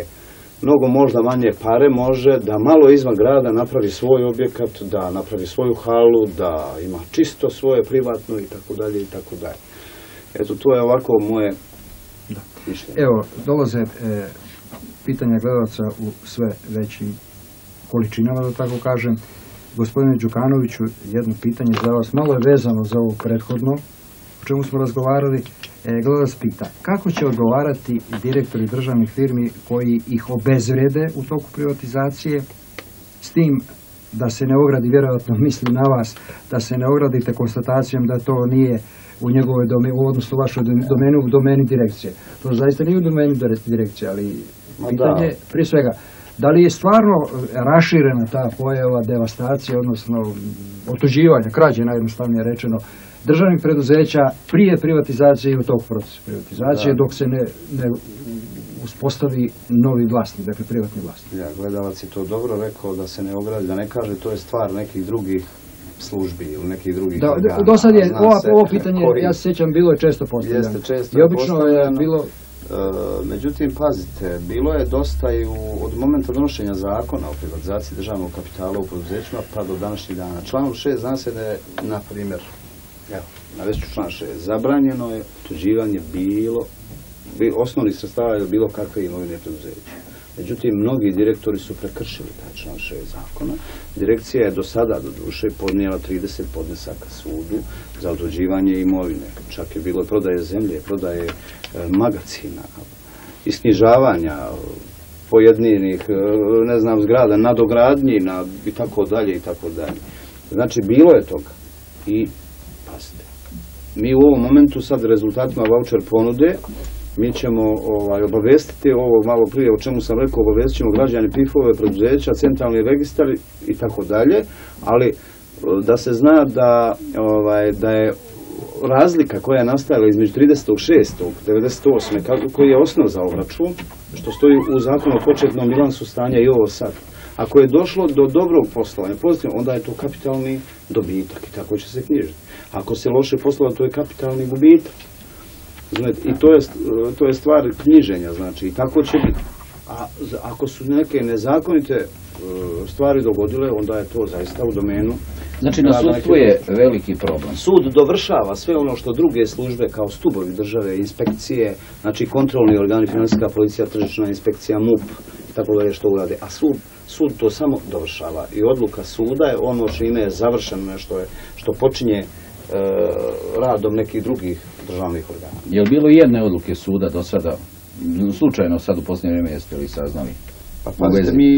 mnogo možda manje pare može da malo izvan grada napravi svoj objekat, da napravi svoju halu, da ima čisto svoje privatno i tako dalje i tako dalje. Eto, to je ovako moje mišljenje. Evo, dolaze pitanja gledalaca u sve većim količinama, da tako kažem. Gospodine Bađukanoviću, jedno pitanje za vas, malo je vezano za ovo prethodno, o čemu smo razgovarali. Gledalac pita, kako će odgovarati direktori državnih firmi koji ih obezvrede u toku privatizacije, s tim da se ne ogradi, vjerojatno misli na vas, da se ne ogradite konstatacijom da to nije u njegovoj domeni, odnosno u vašoj domeni, u domeni direkcije. To zaista nije u domeni direkcije, ali pitanje, prije svega, da li je stvarno raširena ta pojava devastacije, odnosno otuđivanja, krađe najjednostavnije rečeno, državnih preduzeća prije privatizacije i u toku procesa privatizacije, dok se ne uspostavi novi vlasnik, dakle privatni vlasnik. Ja, gledalac je to dobro rekao, da se ne ograđa, da ne kaže to je stvar nekih drugih službi ili nekih drugih organa. Do sad je ovo pitanje, ja se sjećam, bilo je često postavljeno. I obično je bilo... Međutim, pazite, bilo je dosta i od momenta donošenja zakona o privatizaciji državnog kapitala u poduzećima pa do današnjih dana. Članom 6 zna se da je, na primjer, evo, navest ću član 6, zabranjeno je otuđivanje bilo, osnovnih sredstava je bilo kakve imovine preduzeća. Međutim, mnogi direktori su prekršili taj član 6 zakona. Direkcija je do sada, doduše, podnijela 30 podnesaka sudu za otuđivanje imovine. Čak je bilo prodaje zemlje, prodaje magazina, isknjižavanja pojedinih, ne znam, zgrada, nadogradnjina i tako dalje i tako dalje. Znači, bilo je toga. I, pazite, mi u ovom momentu sad rezultatima vaučer ponude mi ćemo obavestiti ovo malo prije, o čemu sam rekao, obavestit ćemo građane PIF-ove, preduzeća, centralni registar i tako dalje, ali da se zna da je razlika koja je nastajala između 30.6.1998. koji je osnov za obračun, što stoji u zakonu o početnom bilansu stanja i ovo sad. Ako je došlo do dobrog poslovanja, pozitivno, onda je to kapitalni dobitak i tako će se knjižiti. Ako se loše poslovalo, to je kapitalni gubitak. I to je stvar knjiženja, znači, i tako će biti. A ako su neke nezakonite stvari dogodile, onda je to zaista u domenu. Znači, na sudstvu je veliki problem. Sud dovršava sve ono što druge službe, kao stubovi države, inspekcije, znači kontrolni organi, finansijska policija, tržišna inspekcija, MUP, tako da je što urade. A sud to samo dovršava. I odluka suda je ono čime je završeno, što počinje radom nekih drugih državnih organa. Je li bilo jedne odluke suda do sada, slučajno sad u posljednje vreme jeste li saznali? Pa pazite, mi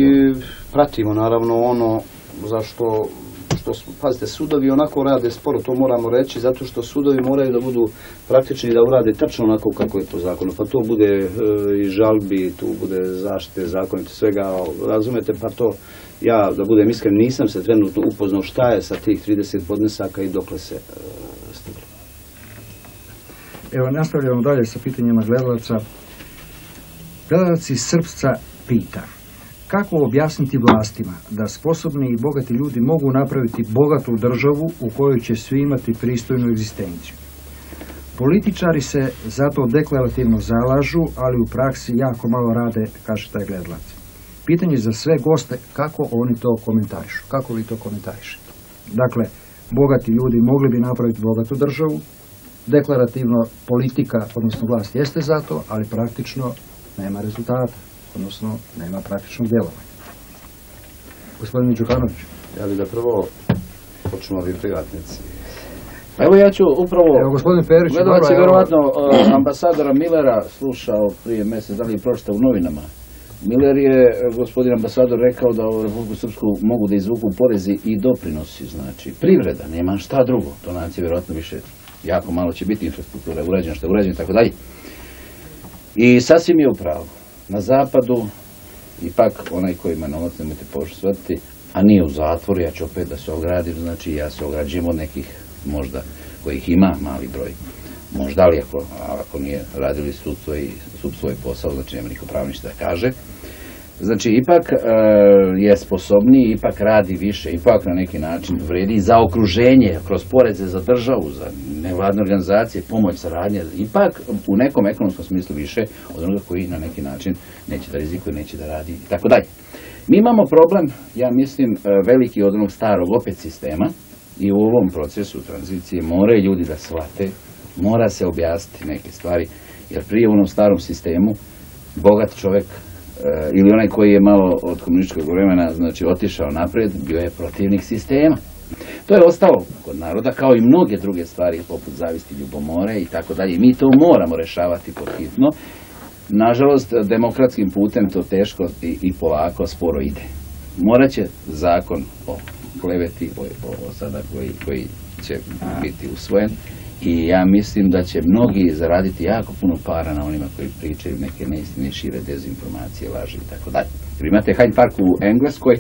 pratimo naravno ono zašto, pazite, sudovi onako rade sporo, to moramo reći, zato što sudovi moraju da budu praktični, da urade tačno onako kako je po zakonu, pa to bude i žalbi, tu bude zaštite zakonite, svega, razumete, pa to ja, da budem iskren, nisam se trenutno upoznao šta je sa tih 30 podnesaka i dokle se stiglo. Evo, nastavljamo dalje sa pitanjima gledalaca. Gledalac iz Srpca pita, kako objasniti vlastima da sposobni i bogati ljudi mogu napraviti bogatu državu u kojoj će svi imati pristojnu egzistenciju? Političari se zato deklarativno zalažu, ali u praksi jako malo rade, kaže taj gledalac. Pitanje za sve goste, kako oni to komentarišu, kako vi to komentarišete? Dakle, bogati ljudi mogli bi napraviti bogatu državu, deklarativno politika, odnosno vlast, jeste za to, ali praktično nema rezultata, odnosno nema praktičnog djelovanja. Gospodin Đukanović. Ja bi da prvo počnemo ovi privatnici. Evo ja ću upravo... Evo gospodin Perić... Gledalac je verovatno ambasadora Millera slušao prije mjesec, da li je pročitao u novinama. Miller je, gospodin ambasador, rekao da u Republiku Srpsku mogu da izvuku porezi i doprinosi, znači privreda, nema šta drugo, to nacije vjerojatno više, jako malo će biti infrastruktura, uređena što je uređena i tako dalje. I sasvim je upravo, na zapadu, ipak onaj koji ima novac, nemojte površno shvatiti, a nije u zatvoru, ja ću opet da se ogradim, znači ja se ograđujem od nekih možda kojih ima mali broj. Možda li, ako nije radili sud svoj posao, znači nema niko pravo ništa da kaže. Znači, ipak je sposobniji, ipak radi više, ipak na neki način vredi za okruženje, kroz poreze za državu, za nevladne organizacije, pomoć, saradnje, ipak u nekom ekonomskom smislu više od onoga koji na neki način neće da rizikuje, neće da radi i tako dalje. Mi imamo problem, ja mislim, veliki od onog starog opet sistema i u ovom procesu tranzicije moraju ljudi da shvate, mora se objasniti neke stvari, jer prije u onom starom sistemu bogat čovjek ili onaj koji je malo od komunističkog vremena, znači, otišao napred, bio je protivnik sistema. To je ostalo kod naroda, kao i mnoge druge stvari, poput zavisti, ljubomore i tako dalje. Mi to moramo rešavati podhitno. Nažalost, demokratskim putem to teško i polako, sporo ide. Morat će zakon o kleveti, sada koji će biti usvojen, i ja mislim da će mnogi zaraditi jako puno para na onima koji pričaju neke neistine, šire dezinformacije, laži i tako dalje. Imate Hyde Park u Engleskoj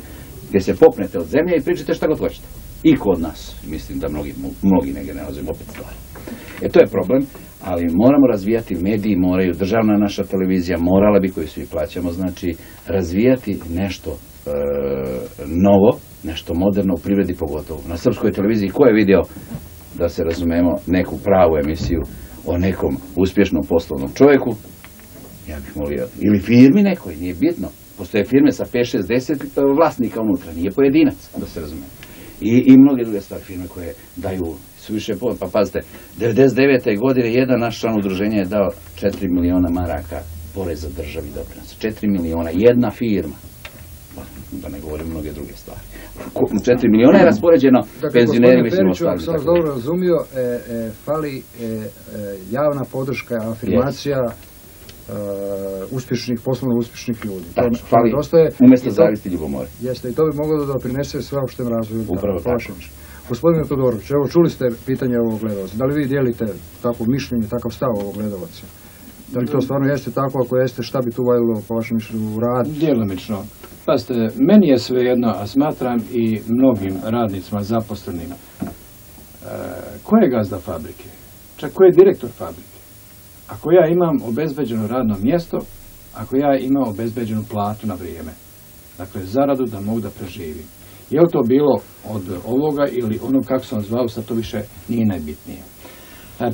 gdje se popnete od zemlje i pričate šta god hoćete. I kod nas. Mislim da mnogi negdje nalazimo opet stvari. E to je problem, ali moramo razvijati mediji, moraju, državna naša televizija morala bi, koju svi plaćamo, znači razvijati nešto novo, nešto moderno u privredi pogotovo. Na srpskoj televiziji ko je vidio, da se razumemo, neku pravu emisiju o nekom uspješnom poslovnom čovjeku, ja bih molio, ili firmi nekoj, nije bitno. Postoje firme sa 5-6-10 vlasnika unutra, nije pojedinac, da se razumemo. I mnoge druge stvari, firme koje daju suviše pomoć. Pa pazite, 99. godine jedan naš član udruženja je dao 4 miliona maraka poreza državi doprinosa. 4 miliona, jedna firma. Da ne govorim mnoge druge stvari. 4 miliona je raspoređeno penzioneri, mislim, ostavili. Dakle, gospodine Periću, sam dobro razumio, fali javna podrška, afirmacija uspješnih, poslovno uspješnih ljudi. Fali, umjesto zavisti ljubomore. Jeste, i to bi moglo da doprinese sveopštem razvoju. Upravo tako. Gospodine Todorović, evo čuli ste pitanje ovog gledalaca. Da li vi dijelite takvo mišljenje, takav stav ovog gledalaca? Da li to stvarno jeste tako? Ako jeste, šta bi tu valjalo po vašem mišljenju uraditi? Djelomično. Pazite, meni je sve jedno, a smatram i mnogim radnicima, zaposlenima. Ko je gazda fabrike? Čak ko je direktor fabrike? Ako ja imam obezbeđeno radno mjesto, ako ja imam obezbeđenu platu na vrijeme, dakle zaradu da mogu da preživim. Je li to bilo od ovoga ili ono kako sam zvao, sad to više nije najbitnije.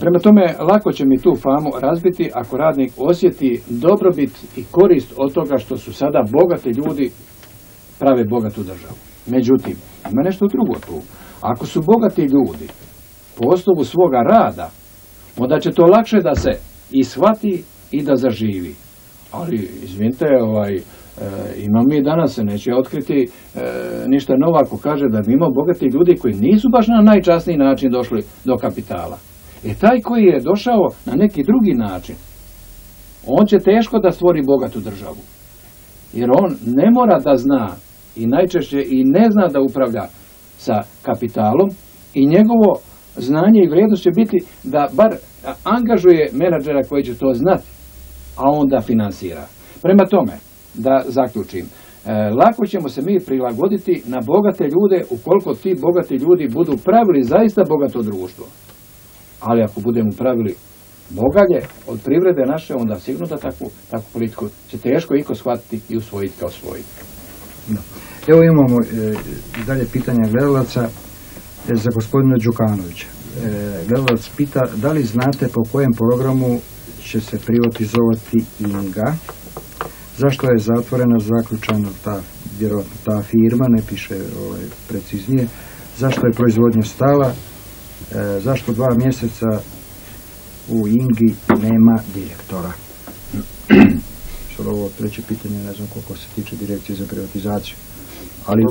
Prema tome, lako će mi tu famu razbiti ako radnik osjeti dobrobit i korist od toga što su sada bogati ljudi prave bogatu državu. Međutim, ima nešto drugo tu. Ako su bogati ljudi po osnovu svoga rada, onda će to lakše da se i shvati i da zaživi. Ali, izvinite, imam mi danas, se neće otkriti ništa nova ako kaže da bi imao bogati ljudi koji nisu baš na najčasniji način došli do kapitala. E taj koji je došao na neki drugi način, on će teško da stvori bogatu državu. Jer on ne mora da zna i najčešće i ne zna da upravlja sa kapitalom i njegovo znanje i vrijednost će biti da bar angažuje menadžera koji će to znati, a onda finansira. Prema tome, da zaključim, lako ćemo se mi prilagoditi na bogate ljude ukoliko ti bogati ljudi budu pravili zaista bogato društvo. Ali ako budemo pravili bogalje od privrede naše, onda sigurno da takvu politiku će teško iko shvatiti i usvojiti kao svoju. Evo imamo dalje pitanja gledalaca za gospodina Bađukanovića. Gledalac pita da li znate po kojem programu će se privatizovati ING-a, zašto je zatvorena, zaključana ta firma, ne piše preciznije, zašto je proizvodnja stala, zašto 2 mjeseca u ING-i nema direktora? Sad ovo treće pitanje, ne znam koliko se tiče Direkcije za privatizaciju. Ali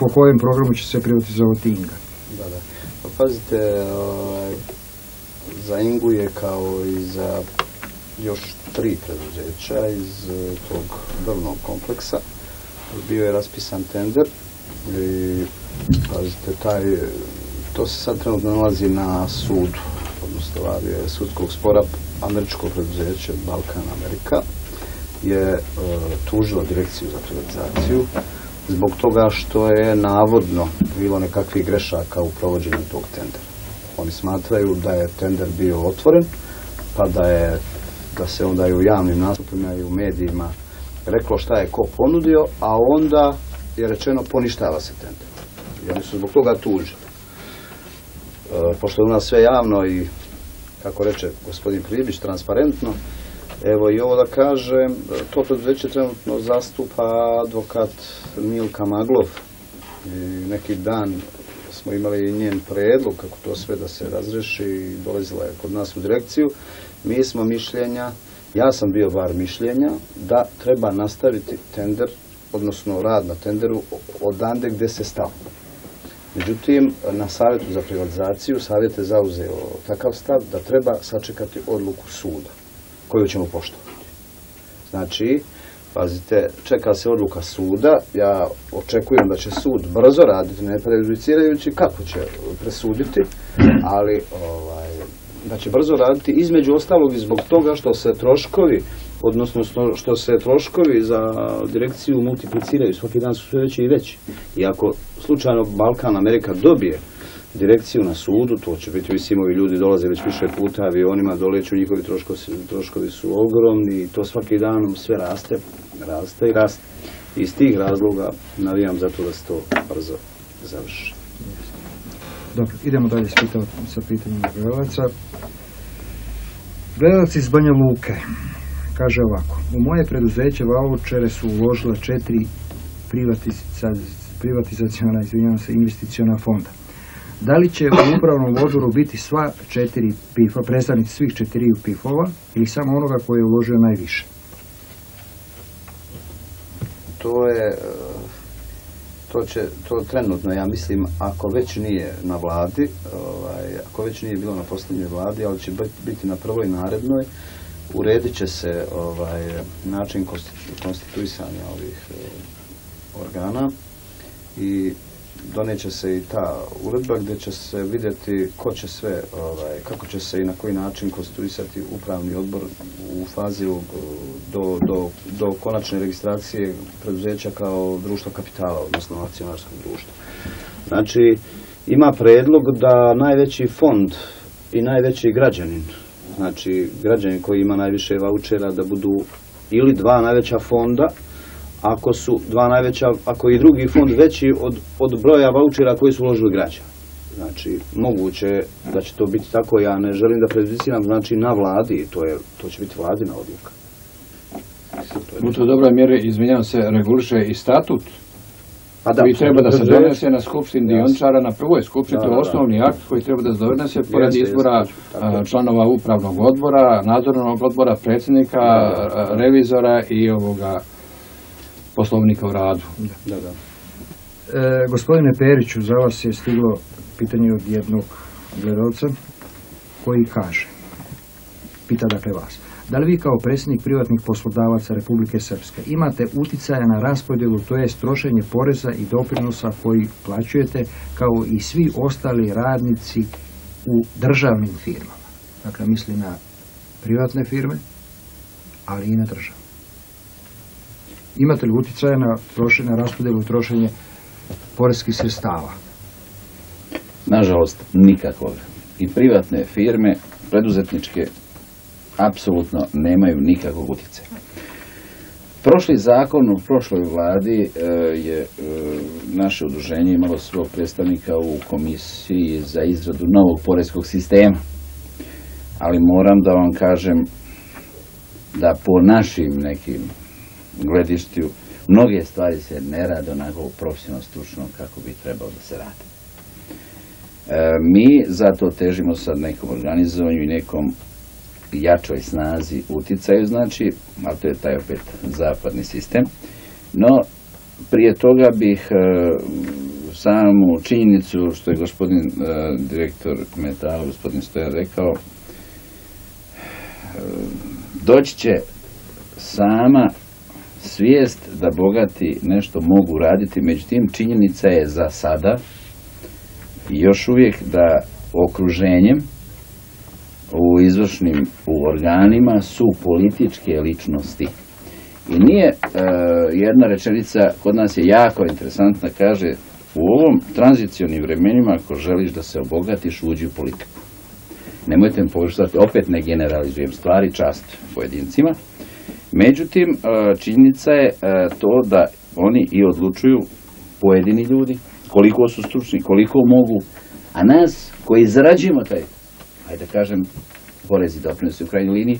po kojem programu će se privatizovati ING-a? Da, da. Pa pazite, za ING-u je kao i za još 3 preduzeća iz tog drvnog kompleksa. Bio je raspisan tender i pazite, to se sad trenutno nalazi na sudu, odnosno radi sudskog spora. Američko preduzeće Balkan Amerika je tužilo Direkciju za privatizaciju zbog toga što je navodno bilo nekakvih grešaka u provođenju tog tendera. Oni smatraju da je tender bio otvoren, pa da se onda i u javnim nastupima i u medijima reklo šta je ko ponudio, a onda je rečeno poništava se tender. I oni su zbog toga tužili. Pošto je u nas sve javno i, kako reče gospodin Pribić, transparentno, evo i ovo da kažem, to preduzeće trenutno zastupa advokat Milka Maglov. Neki dan smo imali njen predlog kako to sve da se razreši, dolazila je kod nas u direkciju. Mi smo mišljenja, ja sam bio bar mišljenja, da treba nastaviti tender, odnosno rad na tenderu odande gde se stalo. Međutim, na Savjetu za privatizaciju, Savjet je zauzeo takav stav da treba sačekati odluku suda, koju ćemo poštovati. Znači, pazite, čeka se odluka suda, ja očekujem da će sud brzo raditi, ne prejudicirajući kako će presuditi, ali da će brzo raditi između ostalog i zbog toga što se troškovi, odnosno što se troškovi za direkciju multipliciraju, svaki dan su sve veći i veći. I ako slučajno Balkan Amerika dobije direkciju na sudu, to će biti, mislim, ovi ljudi dolaze već više puta avionima, doleću, njihovi troškovi su ogromni i to svaki dan sve raste i raste. iz tih razloga navijam zato da se to brzo završi. Dobro, idemo dalje sa pitanjima gledalaca. Gledalac iz Banja Luke kaže ovako: u moje preduzeće vaučere su uložila 4 investiciona fonda. Da li će u upravnom odboru biti sva 4 PIF-a, predstavnici svih 4 PIF-ova ili samo onoga koji je uložio najviše? To trenutno, ja mislim, ako već nije na vladi, ako već nije bilo na posljednjoj vladi, ali će biti na prvoj narednoj, uredit će se način konstituisanja ovih organa i doneće se i ta uredba gdje će se vidjeti ko će sve, kako će se i na koji način konstituisati upravni odbor u fazi do konačne registracije preduzeća kao društvo kapitala, odnosno akcionarskog društva. Znači, ima predlog da najveći fond i najveći građanin, znači građanin koji ima najviše vaučera, da budu ili 2 najveća fonda, ako su 2 najveća, ako i drugi fond veći od broja vaučera koji su uložili građani. Znači, moguće je da će to biti tako, ja ne želim da prejudiciram, znači na vladi, to će biti vladina odluka. U to dobroj mjeri, izvinjam se, reguliše i statut koji treba da se donese na skupštini dioničara, na prvoj skupštini, to je osnovni akt koji treba da se donese pored izbora članova upravnog odbora, nadzornog odbora, predsjednika, revizora i ovoga poslovnika u radu. Gospodine Periću, za vas je stiglo pitanje od jednog gledalca koji kaže, pita dakle vas, da li vi kao predsjednik privatnih poslodavaca Republike Srpske imate uticaja na raspodjelu, to je trošenje poreza i doprinosa koji plaćujete kao i svi ostali radnici u državnim firmama? Dakle, misli na privatne firme, ali i na državu. Imate li uticaja na raspodjelu trošenje poreskih sredstava? Nažalost, nikakvog. I privatne firme, preduzetničke, apsolutno nemaju nikakvog uticaja. Prošli zakon u prošloj vladi je naše udruženje imalo svog predstavnika u komisiji za izradu novog poreskog sistema. Ali moram da vam kažem da po našim nekim gledištu, mnoge stvari se ne rade onako profesionalno stručno kako bi trebalo da se rade. Mi zato težimo sad nekom organizovanju i nekom jačoj snazi uticaju, znači, ali to je taj opet zapadni sistem. No, prije toga bih samu činjenicu što je gospodin direktor Metala, gospodin Stojan, rekao, doći će sama svijest da bogati nešto mogu raditi, međutim činjenica je za sada još uvijek da okruženjem u izvršnim organima su političke ličnosti. I nije jedna rečenica kod nas je jako interesantna, kaže u ovom tranzicionim vremenima ako želiš da se obogatiš uđi u politiku. Nemojte mi pogrešiti, opet ne generalizujem stvari, čast pojedincima. Međutim, činjenica je to da oni i odlučuju pojedini ljudi, koliko su stručni, koliko mogu, a nas koji zarađujemo taj, ajde da kažem, porezi doprinose u krajnjoj liniji,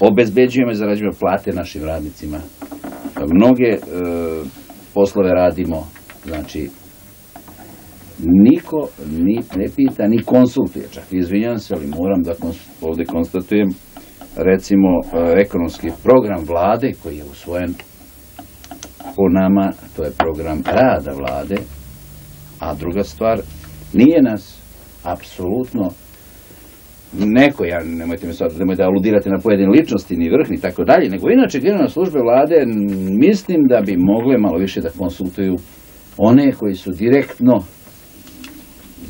obezbeđujemo i zarađujemo plate našim radnicima. Mnoge poslove radimo, znači, niko ne pita, ni konsultuje čak. Izvinjam se, ali moram da ovdje konstatujem, recimo ekonomski program vlade koji je usvojen po nama, to je program rada vlade, a druga stvar, nije nas apsolutno neko, ja nemojte me sad, nemojte da aludirate na pojedine ličnosti, ni vrh, ni tako dalje, nego inače generalne službe vlade mislim da bi mogle malo više da konsultuju one koji su direktno,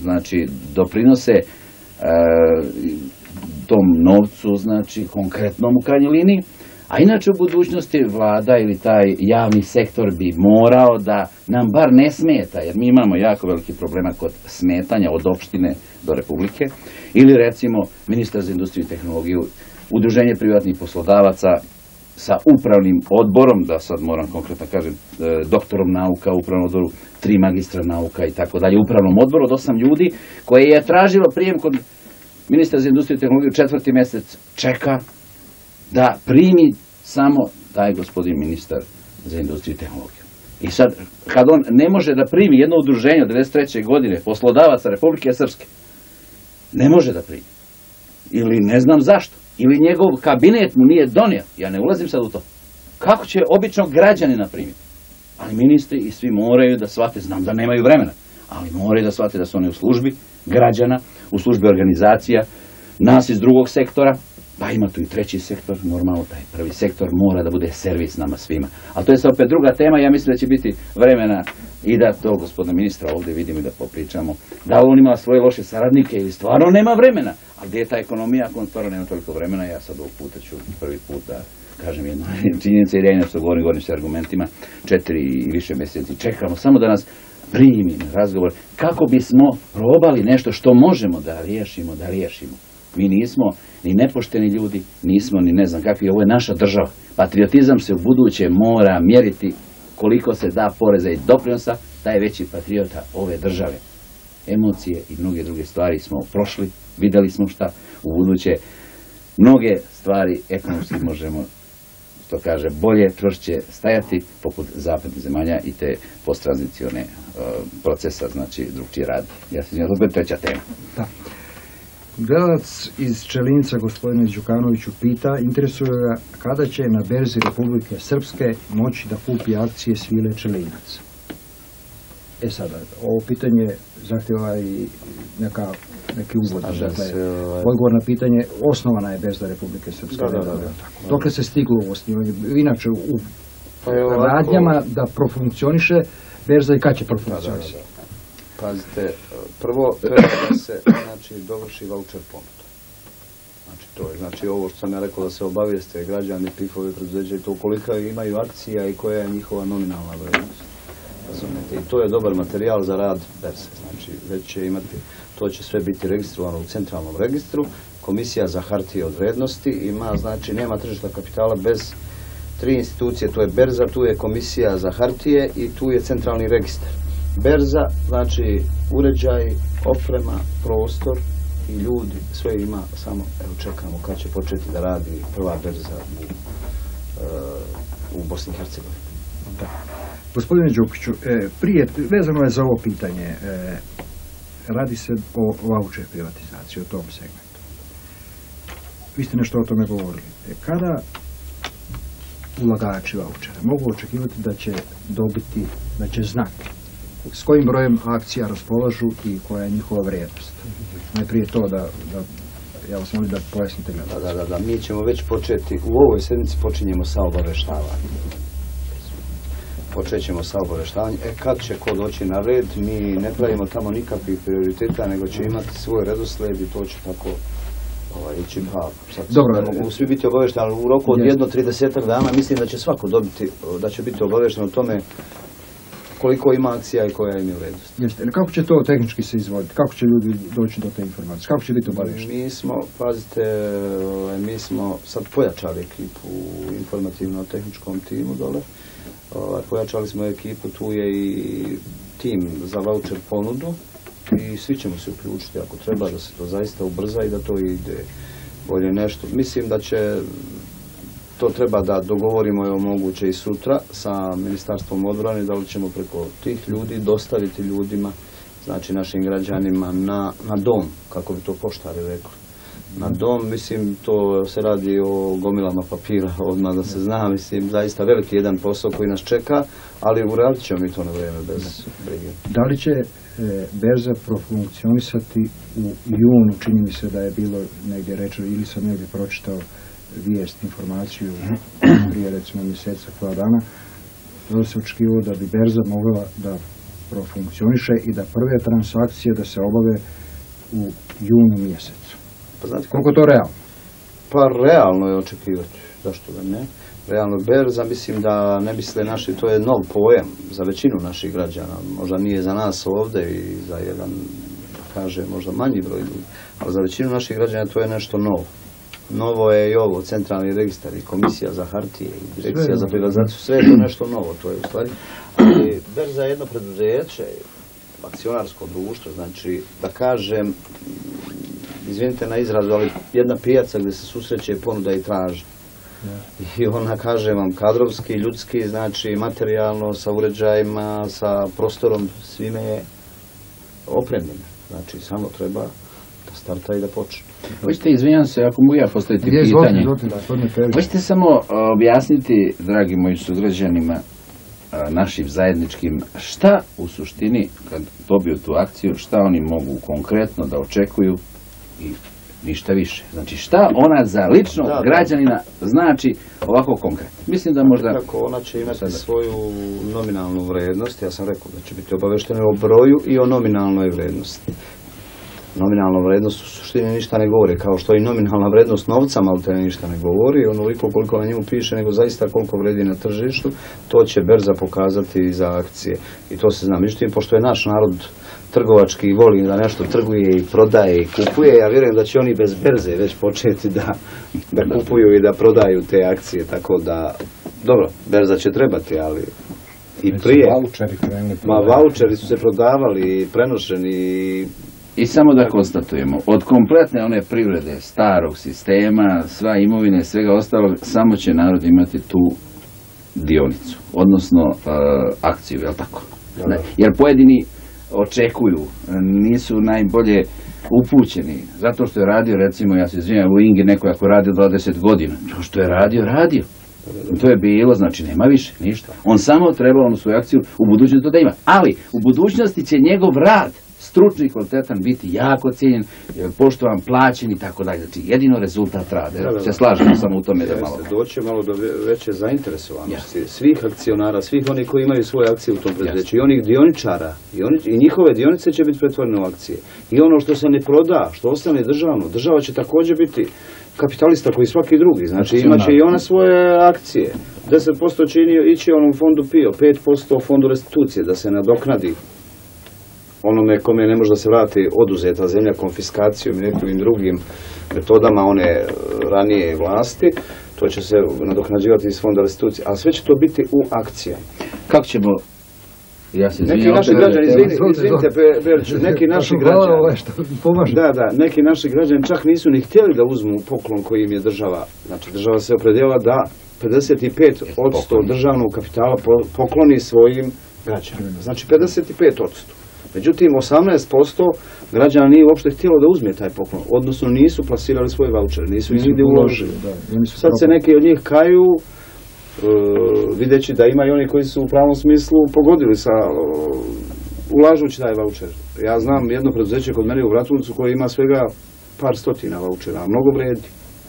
znači, doprinose tom novcu, znači konkretnom u krajnjoj liniji, a inače u budućnosti vlada ili taj javni sektor bi morao da nam bar ne smeta, jer mi imamo jako veliki problema kod smetanja od opštine do republike, ili recimo ministar za industriju i tehnologiju, udruženje privatnih poslodavaca sa upravnim odborom, da sad moram konkretno kažem, doktorom nauka, upravnom odboru, 3 magistra nauka i tako dalje, upravnom odboru od 8 ljudi, koje je tražilo prijem kod ministra za industriju i tehnologiju, 4. mjesec čeka da primi samo taj gospodin ministar za industriju i tehnologiju. I sad, kad on ne može da primi jedno udruženje od 93. godine poslodavaca Republike Srpske, ne može da primi. Ili ne znam zašto. Ili njegov kabinet mu nije donio. Ja ne ulazim sad u to. Kako će obično građanina primiti? Ali ministri i svi moraju da shvate, znam da nemaju vremena, ali moraju da shvate da su oni u službi građana, u službi organizacija, nas iz drugog sektora, pa ima tu i treći sektor, normalno taj prvi sektor mora da bude servis nama svima. Ali to je sad opet druga tema, ja mislim da će biti vremena i da to gospodina ministra ovdje vidimo i da popričamo. Da li on ima svoje loše saradnike ili stvarno nema vremena, a gdje je ta ekonomija ako on stvarno nema toliko vremena, ja sad ovog puta ću prvi put da kažem jednu činjenicu i rejne što govorim sa argumentima, 4 i više mjeseci čekamo samo da nas primi na razgovor kako bismo probali nešto što možemo da riješimo, Mi nismo ni nepošteni ljudi, nismo ni ne znam kakvi, ovo je naša država. Patriotizam se u buduće mora mjeriti koliko se da poreza i doprinosa, taj je veći patriota ove države. Emocije i mnoge druge stvari smo prošli, vidjeli smo šta u buduće. Mnoge stvari ekonomski možemo, što kaže, bolje, čvršće stajati, poput zapadnih zemalja i te posttranzicione procesa, znači drugčiji rad. Ja se izvinjam, opet treća tema. Da. Gledalac iz Čelinca, gospodine Đukanoviću, pita, interesuje ga kada će na Berzi Republike Srpske moći da kupi akcije svile Čelinac. E sada, ovo pitanje zahtjeva i neki uvod. Odgovor na pitanje, osnovana je Berza Republike Srpske. Dokle se stiglo u osnivanju? Inače, u radnjama da profunkcioniše Berza i kad će profunkcionisati? Pazite, prvo treba da se dovrši vaučer ponuda. Znači to je, ovo što sam ja rekao da se obavijeste građani, PIF-ovi, preduzeća i to koliko imaju akcija i koja je njihova nominalna vrednost. I to je dobar materijal za rad berze. Znači već će imati, to će sve biti registrovano u centralnom registru. Komisija za hartije od vrednosti ima, znači nema tržišta kapitala bez 3 institucije, tu je berza, tu je komisija za hartije i tu je centralni registar. Berza, znači uređaj, oprema, prostor i ljudi, sve ima, samo evo čekamo kad će početi da radi prva berza u Bosni i Hercegovini. Gospodine Đukiću, vezano je za ovo pitanje, radi se o vaučer privatizaciji, o tom segmentu. Vi ste nešto o tome govorili. Kada ulagači vaučera mogu očekivati da će dobiti, da će znati s kojim brojem akcija raspolažu i koja je njihova vrijednost. Najprije to da, ja vas molim da pojasnite gledalce. Da, mi ćemo već početi, u ovoj sedmici počinjemo sa obaveštavanjem. Počet ćemo sa obaveštavanjem. Kad će ko doći na red, mi ne pravimo tamo nikakvih prioriteta, nego će imati svoj redosled i to će tako ići. Mogu svi biti obavešteni, ali u roku od 30 dana mislim da će svako dobiti, da će biti obavešten o tome koliko ima akcija i koja im je vrednost. Kako će to tehnički se izvoditi? Kako će ljudi doći do te informacije? Kako će biti obavešteni? Mi smo, pazite, mi smo sad pojačali ekipu u informativno-tehničkom timu dole. Pojačali smo ekipu, tu je i tim za vaučer ponudu i svi ćemo se uključiti ako treba da se to zaista ubrza i da to ide bolje nešto. Mislim da će to treba da dogovorimo, evo moguće i sutra sa Ministarstvom odbrane, da li ćemo preko tih ljudi dostaviti ljudima, znači našim građanima na dom, kako bi to poštari rekli. Na dom, mislim, to se radi o gomilama papira, odmah da se zna, mislim, zaista veliki jedan posao koji nas čeka, ali uradit ćemo mi to na vrijeme bez brige. Da li će berza profunkcionisati u junu, čini mi se da je bilo negdje rečeno ili sam negdje pročitao vijest, informaciju prije recimo mjeseca koja dana, da se očekivalo da bi berza mogla da profunkcioniše i da prve transakcije da se obave u junu mjesecu. Pa znate koliko to realno? Pa realno je očekivati, zašto da ne? Realno berza, mislim da ne misle naši, to je nov pojam za većinu naših građana, možda nije za nas ovdje i za jedan, da kažem, možda manji broj ljudi, ali za većinu naših građana to je nešto novo. Novo je i ovo, centralni registar i komisija za hartije i direkcija za privatizaciju, sve je to nešto novo, to je u stvari. Ali Berza je jedno preduzeće, akcionarsko društvo, znači da kažem, izvinite na izrazu, ali jedna pijaca gdje se susreće ponuda i tražnja. I ona, kažem vam, kadrovski, ljudski, znači materijalno, sa uređajima, sa prostorom, svime je opremljena. Znači samo treba da starta i da počne. Možete, izvinjam se, ako mogu ja postaviti pitanje. Možete samo objasniti, dragi moji sugrađanima, našim zajedničkim, šta u suštini, kad dobiju tu akciju, šta oni mogu konkretno da očekuju i ništa više. Znači šta ona za lično građanina znači ovako konkretno? Mislim da možda... Ona će imati svoju nominalnu vrednost, ja sam rekao da će biti obaveštena o broju i o nominalnoj vrednosti. Nominalna vrednost u suštini ništa ne govori, kao što i nominalna vrednost novca malo te ništa ne govori, onoliko koliko na njemu piše, nego zaista koliko vredi na tržištu, to će Berza pokazati za akcije. I to se zna, međutim, pošto je naš narod trgovački i voli da nešto trguje i prodaje i kupuje, ja vjerujem da će oni bez Berze već početi da kupuju i da prodaju te akcije, tako da, dobro, Berza će trebati, ali... I prije, vaučeri su se prodavali, prenošeni... I samo da konstatujemo, od kompletne one privrede, starog sistema, sva imovine, svega ostalog, samo će narod imati tu dionicu, odnosno akciju, je li tako? Jer pojedini očekuju, nisu najbolje upućeni, zato što je radio, recimo, ja se izvinjam, u ING neko ako radio 20 godina, to što je radio. To je bilo, znači nema više, ništa. On samo treba onu svoju akciju u budućnosti da ima, ali u budućnosti će njegov rad, stručni i kvalitetan, biti jako cijenjen, poštovan, plaćen i tako dalje. Znači, jedino rezultat rade. Se slažemo samo u tome da malo... Doće malo do veće zainteresovanosti svih akcionara, svih onih koji imaju svoje akcije u tom preduzeću, i onih dioničara, i njihove dionice će biti pretvorene u akcije. I ono što se ne proda, što ostane državno, država će također biti kapitalista koji svaki drugi, znači imaće i ona svoje akcije. 10% čini ići onom fondu PIO, 5% fondu restitucije, da se nadoknadi onome kome ne može da se vrati oduzeta zemlja konfiskacijom i nekim drugim metodama one ranije vlasti, to će se nadoknađivati iz fonda restitucije, ali sve će to biti u akcijama. Kako ćemo... Neki naši građani, izvinite Periću, neki naši građani čak nisu ni htjeli da uzmu poklon koji im je država, znači država se opredjela da 55% državnog kapitala pokloni svojim građanima, znači 55%. Međutim, 18% građana nije uopšte htjelo da uzme taj poklon, odnosno nisu plasirali svoje vaučere, nisu nigdje uložili. Sad se neki od njih kaju, videći da ima i oni koji su u pravom smislu pogodili sa ulažući taj vaučer. Ja znam jedno preduzeće kod mene u Bratuncu koje ima svega par stotina vaučera, mnogo vredi,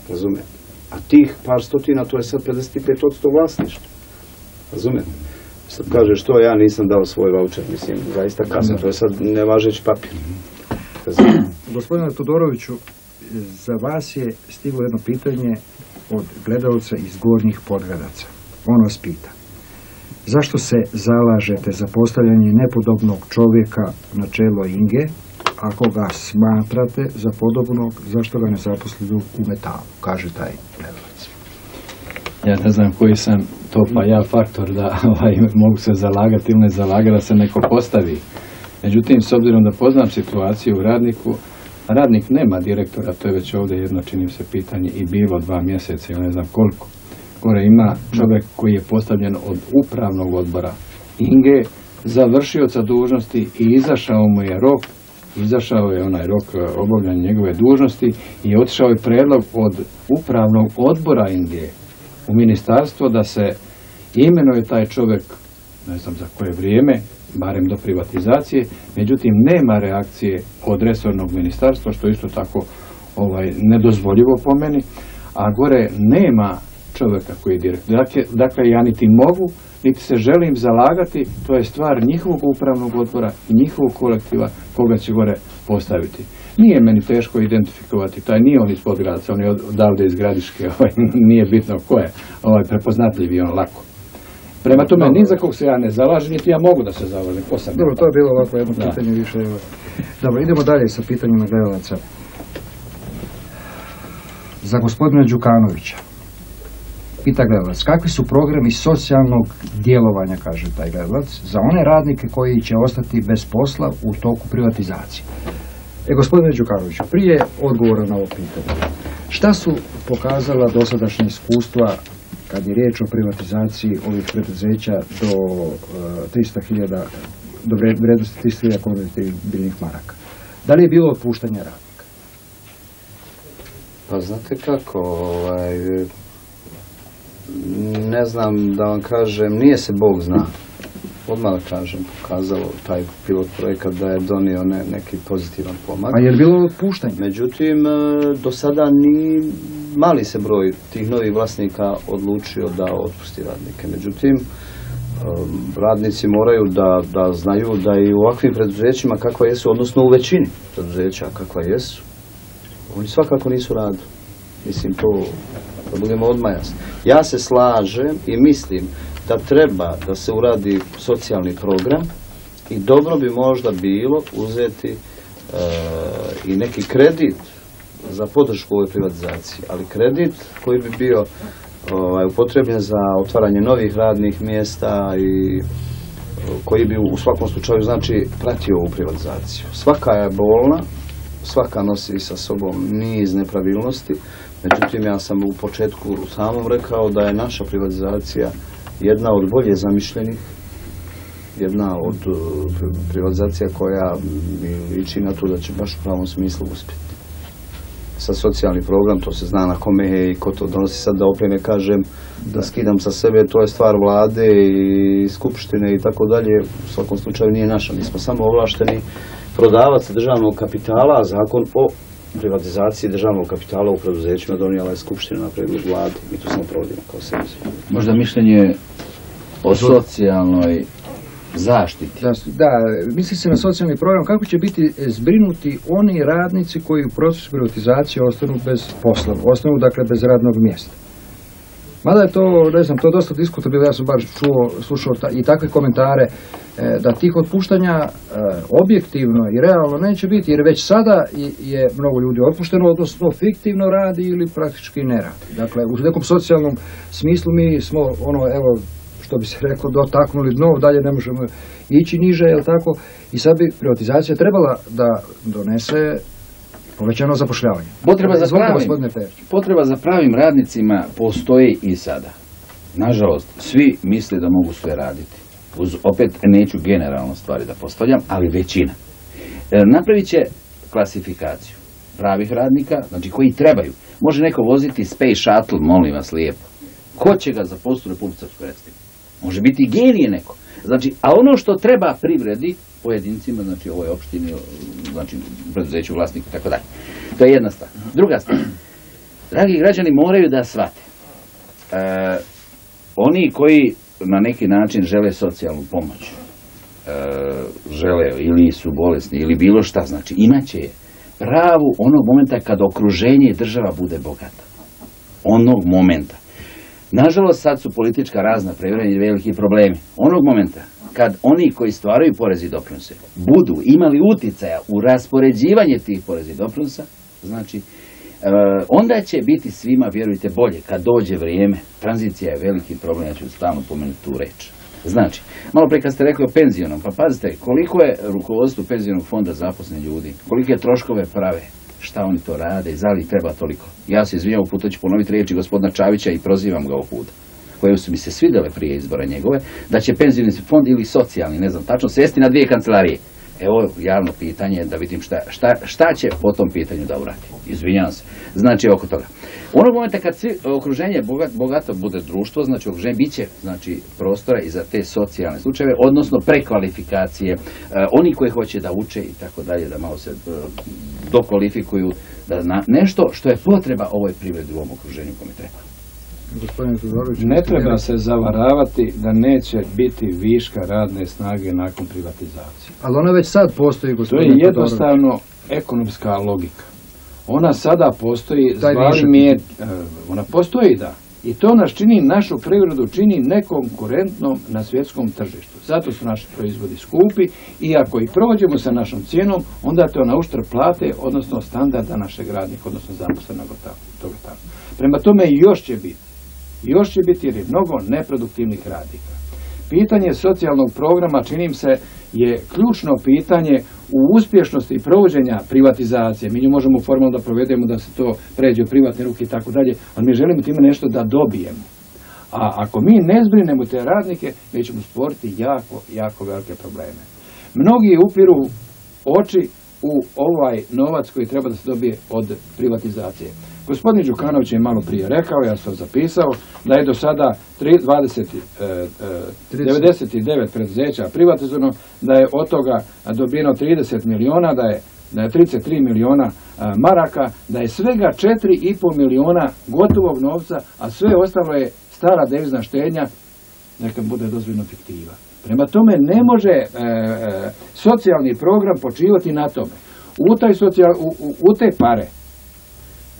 razumijem. A tih par stotina, to je sad 55% vlasništva, razumijem. Sad kaže, što ja nisam dao svoj vaučer, mislim, zaista kasno, to je sad nevažeći papir. Gospodine Todoroviću, za vas je stiglo jedno pitanje od gledalca iz Gornjih Podgradaca. On vas pita, zašto se zalažete za postavljanje nepodobnog čovjeka na čelo ING-e, ako ga smatrate za podobnog, zašto ga ne zaposlili u Metalu, kaže taj gledalac. Ja ne znam koji sam to pa ja faktor da mogu se zalagati ili ne zalagati da se neko postavi. Međutim, s obzirom da poznam situaciju u radniku, radnik nema direktora, to je već ovdje jedno, činim se, pitanje i bilo 2 mjeseca ili ne znam koliko. Gore ima čovjek koji je postavljen od upravnog odbora ING-e, završioca dužnosti i izašao mu je rok, izašao je onaj rok obavljanja njegove dužnosti i otišao je predlog od upravnog odbora ING-e u ministarstvo da se imenuje taj čovjek, ne znam za koje vrijeme, barem do privatizacije, međutim nema reakcije od resornog ministarstva, što isto tako nedozvoljivo po meni, a gore nema čovjeka koji je direktor. Dakle, ja niti mogu, niti se želim zalagati, to je stvar njihovog upravnog odbora i njihovog kolektiva koga će gore postaviti. Nije meni teško identifikovati, taj nije on iz Podgradaca, on je odavde iz Gradiške, nije bitno ko je, prepoznatljiv je on lako. Prema tome, ni za kog se ja ne zalažem, niti ja mogu da se zalažem. Dobro, to je bilo ovako jedno pitanje više. Dobro, idemo dalje sa pitanjima gledalaca. za gospodina Đukanovića. Pita gledalac, kakvi su programi socijalnog djelovanja, kaže taj gledalac, za one radnike koji će ostati bez posla u toku privatizacije? Gospodine Đukanoviću, prije odgovora na ovo pitanje, šta su pokazala dosadašnje iskustva kad je riječ o privatizaciji ovih preduzeća do 300.000, do vrednosti 300.000 konvertibilnih maraka? Da li je bilo otpuštanja radnika? Pa znate kako, ne znam da vam kažem, nije se Bog zna. Odmah da kažem, pokazalo taj pilot projekat da je donio neki pozitivan pomak. A je li bilo otpuštanje? Međutim, do sada ni mali se broj tih novih vlasnika odlučio da otpusti radnike. Međutim, radnici moraju da znaju da i u ovakvim preduzećima kakva jesu, odnosno u većini preduzeća kakva jesu, oni svakako nisu radili. Mislim, to da budemo odmah jasni. Ja se slažem i mislim da treba da se uradi socijalni program i dobro bi možda bilo uzeti i neki kredit za podršku ovoj privatizaciji, ali kredit koji bi bio upotrebljen za otvaranje novih radnih mjesta i koji bi u svakom slučaju znači pratio ovu privatizaciju. Svaka je bolna, svaka nosi sa sobom niz nepravilnosti, međutim ja sam u početku samom rekao da je naša privatizacija jedna od bolje zamišljenih, jedna od privatizacija koja liči na to da će baš u pravom smislu uspjeti. Sa socijalni program, to se zna na kome je i ko to donosi, sad da opet ne kažem da skidam sa sebe, to je stvar vlade i skupštine i tako dalje, u svakom slučaju nije naša, mi smo samo ovlašteni prodavac državnog kapitala, a zakon o privatizaciji državnog kapitala u preduzećima donijela je skupština na predlog vlade i to smo provodili kao se mislim. Možda mišljenje o socijalnoj zaštiti. Da, misli se na socijalni program, kako će biti zbrinuti oni radnici koji u procesu privatizacije ostanu bez posla, ostanu dakle bez radnog mjesta. Mada je to, ne znam, to je dosta diskutabilno, ja sam bar slušao i takve komentare da tih otpuštanja objektivno i realno neće biti, jer već sada je mnogo ljudi otpušteno, odnosno fiktivno radi ili praktički ne radi. Dakle, u nekom socijalnom smislu mi smo, evo, što bi se reklo, dotaknuli dno, dalje ne možemo ići niže, jel tako? I sad bi privatizacija trebala da donese povećano zapošljavanje. Potreba za pravim radnicima postoji i sada. Nažalost, svi misle da mogu sve raditi. Opet neću generalno stvari da postavljam, ali većina. Napravit će klasifikaciju pravih radnika, znači koji trebaju. Može neko voziti Space Shuttle, molim vas lijepo. Ko će ga zaposliti u Republike Srpske? Može biti genije neko. Znači, a ono što treba privredi pojedincima, znači ovoj opštini, znači preduzeću vlasniku i tako dalje. To je jedna stvar. Druga stvar, dragi građani moraju da shvate. Oni koji na neki način žele socijalnu pomoć, žele ili su bolesni ili bilo šta, znači imaće je pravu onog momenta kada okruženje država bude bogata. Onog momenta. Nažalost, sad su politička razna previranja i veliki problemi. Onog momenta kad oni koji stvaraju porez i doprinose budu imali uticaja u raspoređivanje tih porez i doprinosa, znači, onda će biti svima, vjerujte, bolje kad dođe vrijeme. Tranzicija je veliki problem, ja ću stalno pomenuti tu reč. Znači, malo pre kad ste rekli o penzionom, pa pazite, koliko je rukovodstvo penzionog fonda zaposlenih ljudi, kolike troškove prave, šta oni to rade, za li treba toliko. Ja se izvinjam, puta ću ponoviti riječi gospodina Čavića i prozivam ga ovog puta, koje su mi se svidele prije izbora njegove, da će penzioni fond ili socijalni, ne znam tačno, sesti na dvije kancelarije. Evo javno pitanje da vidim šta će po tom pitanju da uradi. Izvinjam se. Znači oko toga. Onog momenta kad svi okruženje bogato bude društvo, znači okruženje bit će prostora i za te socijalne slučajeve, odnosno prekvalifikacije, oni koji hoće da uče i tako dalje, da malo se dokvalifikuju, da nešto što je potreba ovoj privredi u ovom okruženju kome treba. Ne treba se zavaravati da neće biti viška radne snage nakon privatizacije. Ali ona već sad postoji, gospodine Todorović. To je jednostavno ekonomska logika. Ona sada postoji, zvali mi je, ona postoji da, I to nas čini, našu privredu čini nekonkurentnom na svjetskom tržištu. Zato su naši proizvodi skupi i ako ih provođemo sa našom cijenom, onda to na uštrb plate, odnosno standarda našeg radnika, odnosno zaposlenog toga tamo. Prema tome još će biti jer je mnogo neproduktivnih radnika. Pitanje socijalnog programa, činim se, je ključno pitanje u uspješnosti provođenja privatizacije. Mi nju možemo formalno da provedemo da se to pređe u privatne ruke i tako dalje, ali mi želimo time nešto da dobijemo. A ako mi ne zbrinemo te radnike, mi ćemo stvoriti jako, jako velike probleme. Mnogi upiru oči u ovaj novac koji treba da se dobije od privatizacije. Gospodin Đukanović je malo prije rekao, ja sam zapisao, da je do sada 99 preduzeća privatizovano, da je od toga dobijeno 30 miliona, da je 33 miliona maraka, da je svega 4,5 miliona gotovog novca, a sve ostalo je stara devizna štednja, neka bude dozvoljno fiktiva. Prema tome ne može socijalni program počivati na tome.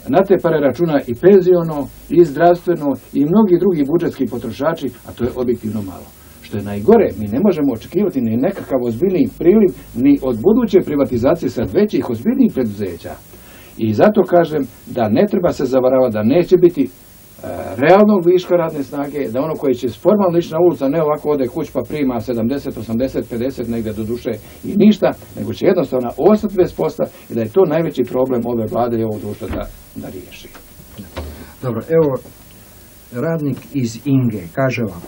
Na te pare računa i penziono, i zdravstveno, i mnogi drugi budžetski potrošači, a to je objektivno malo. Što je najgore, mi ne možemo očekivati ni nekakav ozbiljniji priliv ni od buduće privatizacije sa većih ozbiljnijih preduzeća. I zato kažem da ne treba se zavaravati, da neće biti realnog viška radne snage, da ono koje će formalno ići na ulicu, ne ovako ode kuć pa prima 70, 80, 50 negde do duše i ništa, nego će jednostavno ostati bez posla i da je to najveći problem ove vlade i ovog društva da riješi. Dobro, evo radnik iz ING-e kaže vam: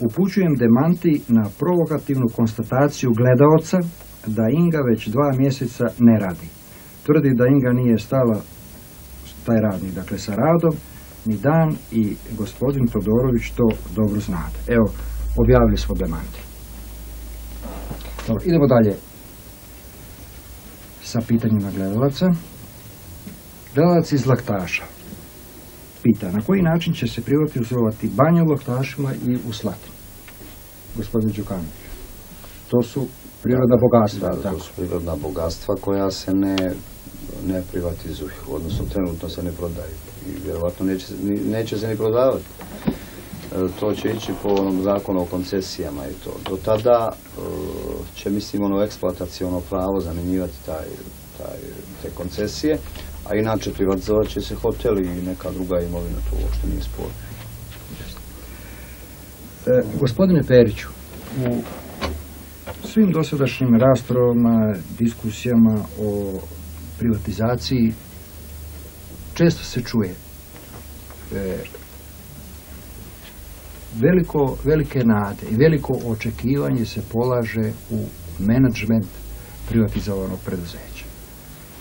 upućujem demanti na provokativnu konstataciju gledaoca da ING-a već 2 mjeseca ne radi. Tvrdi da ING-a nije stala, taj radnik, dakle sa radom, ni dan, i gospodin Todorović to dobro znate. Evo, objavili smo demanti. Dobro, idemo dalje sa pitanjima gledalaca. Gledalac iz Laktaša pita: na koji način će se privatizovati banje u Laktašima i u Slatini? Gospodin Đukanović, to su prirodna bogatstva. Da, to su prirodna bogatstva koja se ne privatizuju, odnosno trenutno se ne prodaju i vjerovatno neće se ni prodavati. To će ići po onom zakonu o koncesijama i to. Do tada će, mislim, ono eksploataciono pravo zamjenjivati te koncesije, a inače privatizovat će se hoteli i neka druga imovina, to uopšte nije sporno. Gospodine Periću, u svim dosadašnjim raspravama, diskusijama o privatizaciji često se čuje velike nade i veliko očekivanje se polaže u menadžment privatizovanog preduzeća.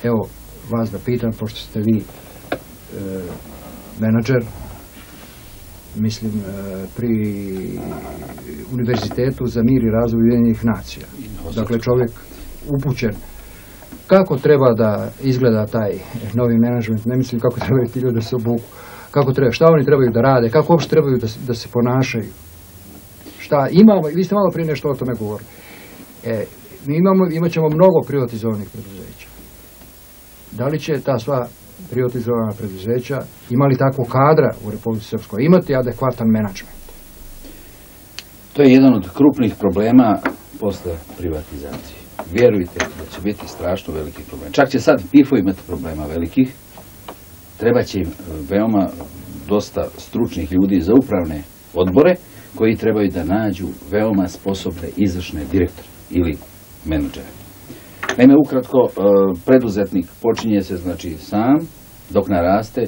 Evo, vas da pitam, pošto ste vi menadžer, mislim, pri Univerzitetu za mir i razvoj Ujedinjenih nacija. Dakle, čovjek upućen. Kako treba da izgleda taj novi menadžment? Ne mislim kako trebaju ti ljudi da se obuku. Šta oni trebaju da rade? Kako uopšte trebaju da se ponašaju? Šta imamo? Vi ste malo prije nešto o tome govorili. Imat ćemo mnogo privatizovanih preduzeća. Da li će ta sva privatizovana preduzeća, imali takvog kadra u Republici Srpskoj, imati adekvatan menadžment? To je jedan od krupnih problema posle privatizacije. Vjerujte da će biti strašno veliki problem. Čak će sad PIF-o imati problema velikih. Treba će im veoma dosta stručnih ljudi za upravne odbore koji trebaju da nađu veoma sposobne izvršne direktore ili menadžere. Naime, ukratko, preduzetnik počinje se, znači, sam, dok naraste,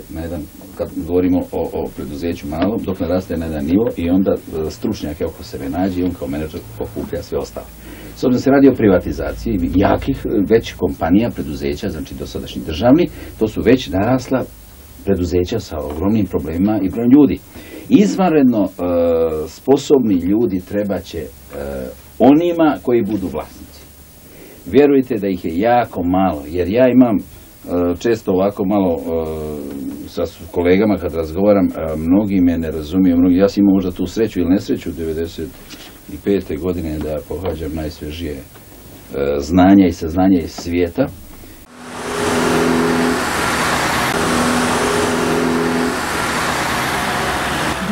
kad govorimo o preduzeću malom, dok naraste na jedan nivo i onda stručnjak je oko sebe nađe i on kao menadžer okuplja sve ostalo. S obzirom se radi o privatizaciji jakih, većih kompanija, preduzeća, znači dosadašnji državni, to su već narasla preduzeća sa ogromnim problemima i brojem ljudi. Izvanredno sposobni ljudi treba će onima koji budu vlasnici. Vjerujte da ih je jako malo, jer ja imam često ovako malo sa kolegama kad razgovaram, mnogi me ne razumiju, ja sam imao možda tu sreću ili nesreću u 1995. godine da pohađam najsvježije znanja i saznanja iz svijeta.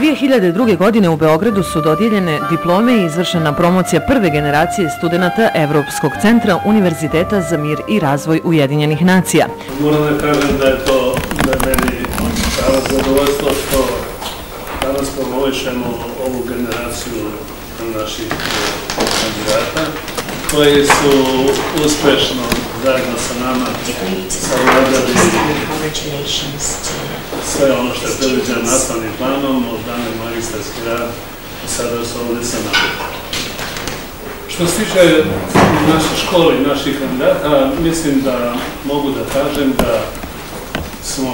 2002. godine u Beogradu su dodijeljene diplome i izvršena promocija prve generacije studenta Evropskog centra Univerziteta za mir i razvoj Ujedinjenih nacija. Moram da kažem da je to meni pravo zadovoljstvo što danas promovišemo ovu generaciju naših kandidata koji su uspešno zajedno sa nama savladali sve ono što je predviđeno nastavnim planom od dana magistarski rad i sada su ovdje sa nama. Što se tiče naše škole i naših kandidata, mislim da mogu da kažem da smo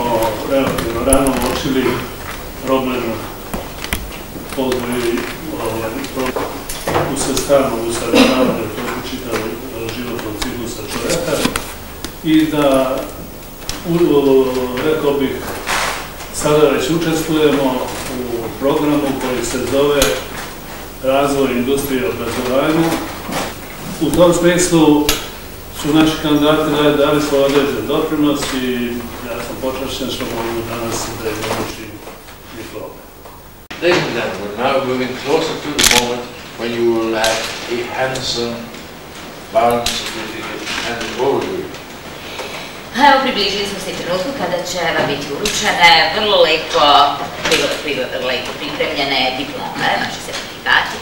relativno rano uočili problem u sestavu, u sadavanju, toliko čitav životnog ciklusa čovjeka i da, rekao bih, sada već učestvujemo u programu koji se zove Razvoj industrije i obrazovanja. U tom smislu su naši kandidati dali svoj određen doprinos i ja sam počašćen što mogu danas da izvršim diplom. Ladies and gentlemen, now we're moving closer to the moment when you will have a handsome balance certificate and an overview. Evo, približili smo se trenutku kada će vam biti uručene vrlo lepo pripremljene diplome, naši sertifikati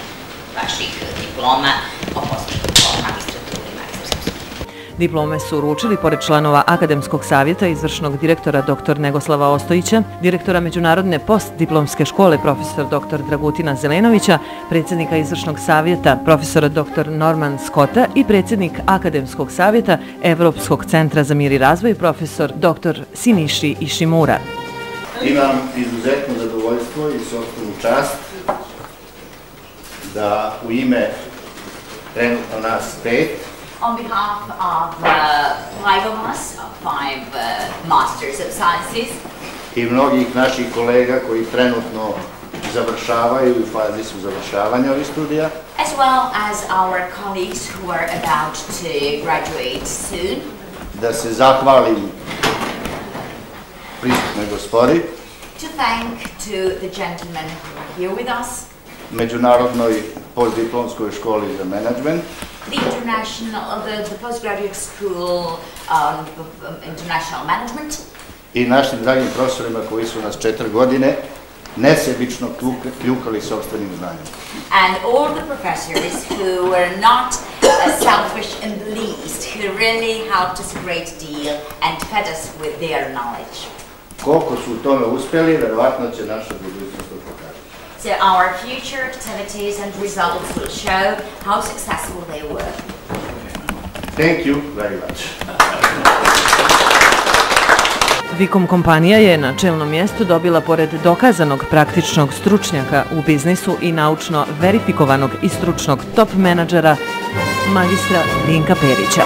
vaših diploma o poslu magistraturi i magistarskom studiju. Diplome su uručili pored članova Akademskog savjeta izvršnog direktora dr. Negoslava Ostojića, direktora Međunarodne postdiplomske škole profesor dr. Dragutina Zelenovića, predsjednika izvršnog savjeta profesora dr. Norman Skota i predsjednik Akademskog savjeta Evropskog centra za mir i razvoj profesor dr. Siniši Išimura. Imam izuzetno zadovoljstvo i sopstvenu čast da u ime trenutno nas pet on behalf of five of us, five masters of sciences i mnogih naših kolega koji trenutno završavaju i u fazi su završavanja ovih studija as well as our colleagues who are about to graduate soon da se zahvalim prisutnoj gospori to thank to the gentlemen who are here with us Međunarodnoj postdiplomskoj školi za menadžment the postgraduate school international management i našim dragim profesorima koji su nas 4 godine nesebično kljukali sopstvenim znanjem and all the professors who were not selfish in the least who really helped us a great deal and fed us with their knowledge koliko su u tome uspjeli verovatno će naša budućnost pokazati. So our future activities and results will show how successful they were. Thank you very much. VIKOM kompanija je na čelnom mjestu dobila pored dokazanog praktičnog stručnjaka u biznisu i naučno verifikovanog i stručnog top menadžera magistra Vinka Perića.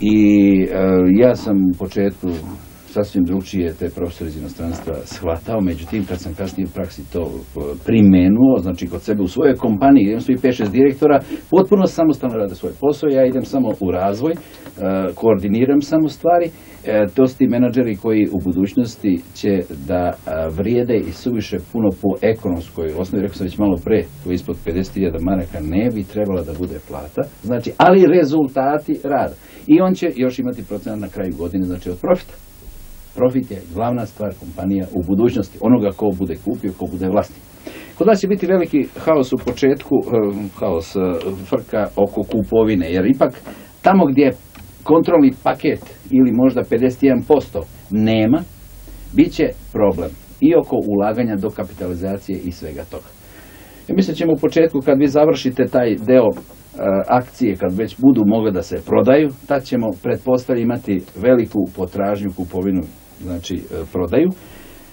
I ja sam u početku sasvim drugčije te profesore iz inostranstva shvatao, međutim kad sam kasnije u praksi to primenuo, znači kod sebe u svojoj kompaniji, idem svi 5-6 direktora, potpuno samostalno rade svoj posao, ja idem samo u razvoj, koordiniram samo stvari, to su ti menadžeri koji u budućnosti će da vrijede i suviše puno po ekonomskoj osnovi, rekao sam već malo pre, to ispod 50.000 maraka ne bi trebala da bude plata, znači, ali rezultati rada. I on će još imati procenat na kraju godine, znači od profita. Profit je glavna stvar kompanija u budućnosti, onoga ko bude kupio, ko bude vlasnik. Kod nas će biti veliki haos u početku, haos frka oko kupovine, jer ipak tamo gdje kontrolni paket ili možda 51% nema, bit će problem i oko ulaganja do kapitalizacije i svega toga. Mislim ćemo u početku kad vi završite taj deo akcije, kad već budu mogle da se prodaju, tad ćemo pretpostavljati imati veliku potražnju, kupovinu, znači prodaju.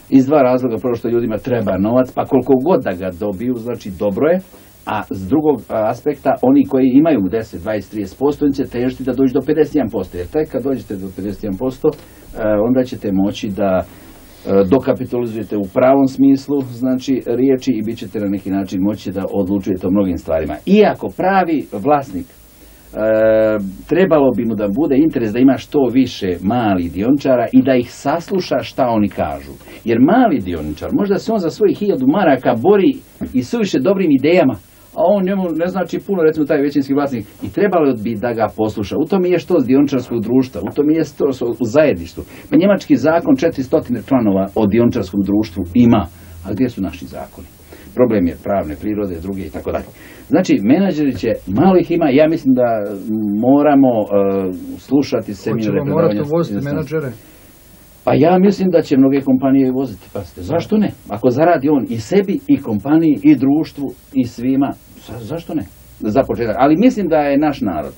Iz dva razloga, prvo što ljudima treba novac, pa koliko god da ga dobiju, znači dobro je, a s drugog aspekta, oni koji imaju 10, 20, 30% će težiti da dođu do 51%, jer taj kad dođete do 51%, onda ćete moći da dokapitalizujete u pravom smislu, znači riječi i bit ćete na neki način moći da odlučujete o mnogim stvarima. Iako pravi vlasnik trebalo bi mu da bude interes da ima što više malih dioničara i da ih sasluša šta oni kažu. Jer mali dioničar, možda se on za svojih 1000 maraka bori i suviše dobrim idejama, a on njemu ne znači puno, recimo taj većinski vlasnik, i trebalo bi da ga posluša. U tom je što s dioničarskog društva, u tom je što u zajedništvu. Pa njemački zakon 400 članova o dioničarskom društvu ima, a gdje su naši zakoni? Problem je pravne prirode, druge i tako dalje. Znači, menadžeri će, malo ih ima, ja mislim da moramo slušati seminare predavanja. Hoćemo morati voziti menadžere? Pa ja mislim da će mnoge kompanije voziti, pazite, zašto ne? Ako zaradi on i sebi, i kompaniji, i društvu, i svima, zašto ne? Za početak. Ali mislim da je naš narod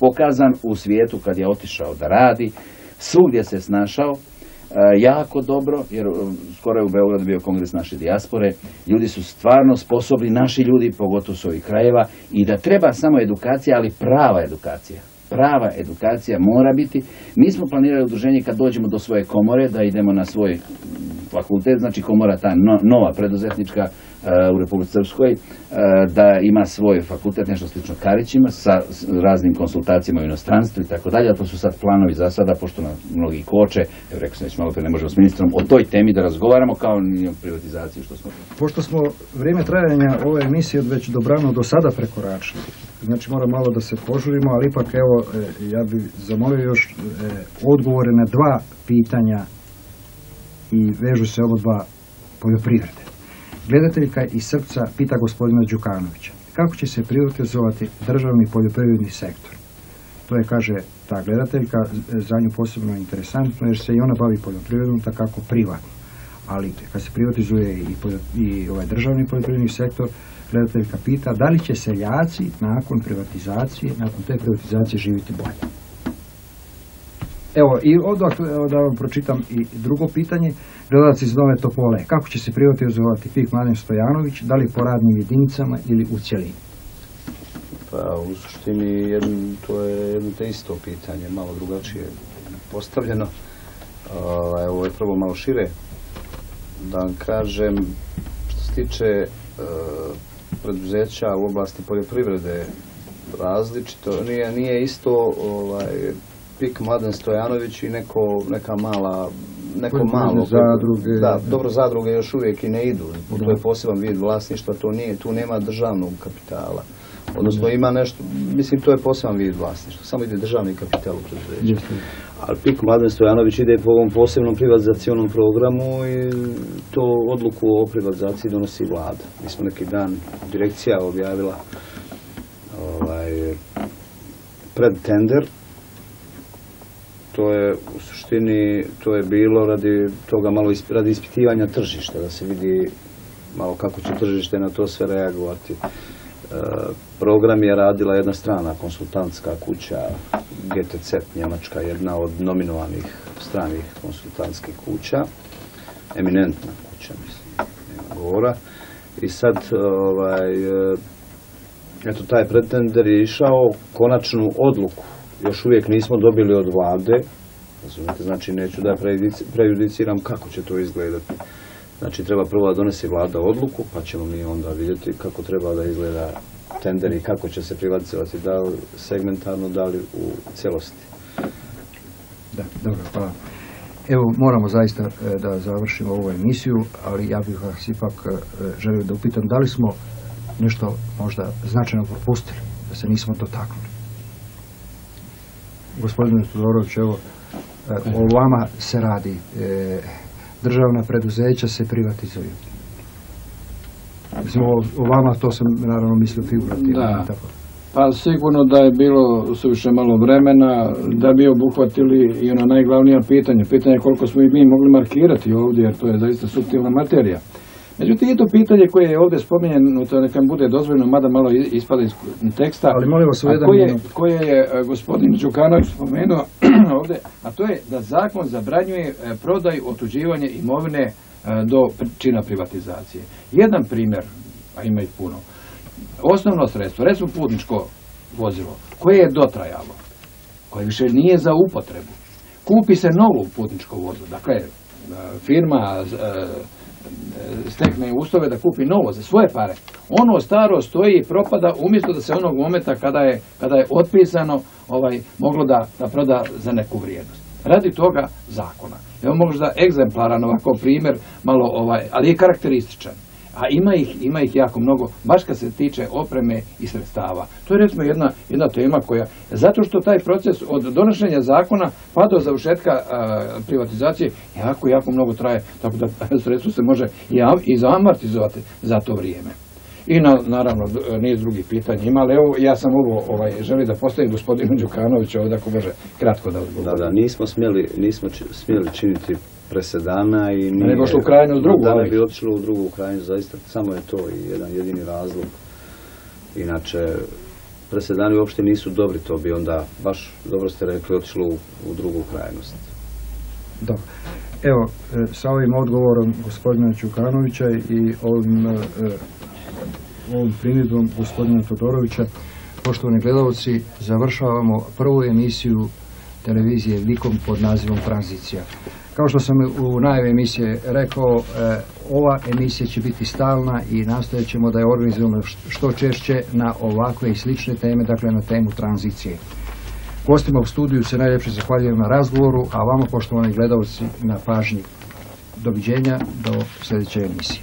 pokazan u svijetu kad je otišao da radi, svugdje se snašao, jako dobro, jer skoro je u Beogradu bio kongres naše dijaspore, ljudi su stvarno sposobni, naši ljudi, pogotovo s ovih krajeva, i da treba samo edukacija, ali prava edukacija. Prava edukacija mora biti. Mi smo planirali udruženje kad dođemo do svoje komore, da idemo na svoj fakultet, znači komora ta nova preduzetnička u Republike Srpskoj, da ima svoj fakultet, nešto slično Karićima, sa raznim konsultacijama u inostranstvu i tako dalje, a to su sad planovi za sada, pošto na mnogi koče, evo rekao sam već malo pre, ne možemo s ministrom o toj temi da razgovaramo, kao i o privatizaciji što smo... Pošto smo vrijeme trajanja ove emisije već dobrano do sada prekoračili, znači moram malo da se požurimo, ali ipak evo, ja bih zamolio još odgovore na dva pitanja i vežu se oba dva poljoprivrede. Gledateljka iz srca pita gospodina Đukanovića, kako će se privatizovati državni poljoprivredni sektor? To je, kaže ta gledateljka, za nju posebno interesantno, jer se i ona bavi poljoprivredom, takako privatno. Ali kad se privatizuje i ovaj državni poljoprivredni sektor, gledateljka pita da li će seljaci nakon privatizacije, nakon te privatizacije živjeti bolje? Evo, i odakle da vam pročitam i drugo pitanje, gledalac iz Nove Topole, kako će se privatizovati PIK Mladen Stojanović, da li po radnim jedinicama ili u cijelini? Pa, u suštini, to je jedno te isto pitanje, malo drugačije postavljeno. Ovo je prvo malo šire. Da vam kažem, što se tiče preduzeća u oblasti poljoprivrede, različito, nije isto... PIK Mladen Stojanović i neka mala, neko malo, dobro, zadruge još uvijek i ne idu, to je poseban vid vlasništva, to nije, tu nema državnog kapitala, odnosno ima nešto, mislim to je poseban vid vlasništva, samo ide državni kapital u preduzeću. Ali PIK Mladen Stojanović ide po ovom posebnom privatizacijonom programu i to odluku o privatizaciji donosi vlada. Mi smo neki dan, direkcija objavila predtender. To je u suštini, to je bilo radi toga malo radi ispitivanja tržišta, da se vidi malo kako će tržište na to sve reagovati. Program je radila jedna strana konsultantska kuća, GTC njemačka, jedna od nominovanih stranih konsultantskih kuća, eminentna kuća, mislim, nema govora. I sad, eto, taj pretender je išao konačnu odluku. Još uvijek nismo dobili od vlade, znači neću da prejudiciram kako će to izgledati. Znači treba prvo da donesi vlada odluku, pa ćemo mi onda vidjeti kako treba da izgleda tender i kako će se privatizovati, da li segmentarno, da li u cijelosti. Da, dobro, hvala. Evo, moramo zaista da završimo ovu emisiju, ali ja bih vas ipak želio da upitam da li smo nešto možda značajno propustili, da se nismo dotaknuli. Gospodine Todorović, evo, o vama se radi. Državna preduzeća se privatizuju. Mislim, o vama to sam, naravno, mislio figurativno. Da, pa sigurno da je bilo suviše malo vremena da bi obuhvatili i ono najglavnija pitanja. Pitanje je koliko smo i mi mogli markirati ovdje, jer to je zaista suptilna materija. Međutim, i to pitanje koje je ovdje spominjeno, to nekam bude dozvoljeno, mada malo ispada iz teksta, a koje je gospodin Đukanović spomenuo ovdje, a to je da zakon zabranjuje prodaju, otuđivanje imovine do čina privatizacije. Jedan primjer, a ima ih puno, osnovno sredstvo, recimo putničko vozilo, koje je dotrajalo, koje više nije za upotrebu, kupi se novo putničko vozilo, dakle, firma stekne uslove da kupi novo za svoje pare. Ono staro stoji i propada umjesto da se onog momenta kada je otpisano moglo da proda za neku vrijednost. Radi toga zakona. Evo možda egzemplaran ovako primjer, ali je karakterističan. A ima ih jako mnogo, baš kad se tiče opreme i sredstava. To je recimo jedna tema koja, zato što taj proces od donošenja zakona pa do završetka privatizacije jako mnogo traje, tako da sredstvo se može i zaamortizovati za to vrijeme. I naravno niz drugih pitanja ima, ali evo ja sam ovo želim da postavim gospodinu Đukanoviću ovdje ako može kratko da odgovorim. Da, nismo smjeli činiti presedana i nije da ne bi otišlo u drugu krajinu, zaista samo je to i jedan jedini razlog. Inače, presedani uopšte nisu dobri, to bi onda baš, dobro ste rekli, otišlo u drugu krajnost. Dobro. Evo, sa ovim odgovorom gospodina Đukanovića i ovom primjedbom gospodina Todorovića, poštovani gledalci, završavamo prvu emisiju televizije VIKOM pod nazivom Tranzicija. Kao što sam u najavi emisije rekao, ova emisija će biti stalna i nastojat ćemo da je organizujemo što češće na ovakve i slične teme, dakle na temu tranzicije. Gostima u studiju se najljepše zahvaljujem na razgovoru, a vama, poštovani gledalci, na pažnji. Doviđenja do sljedeće emisije.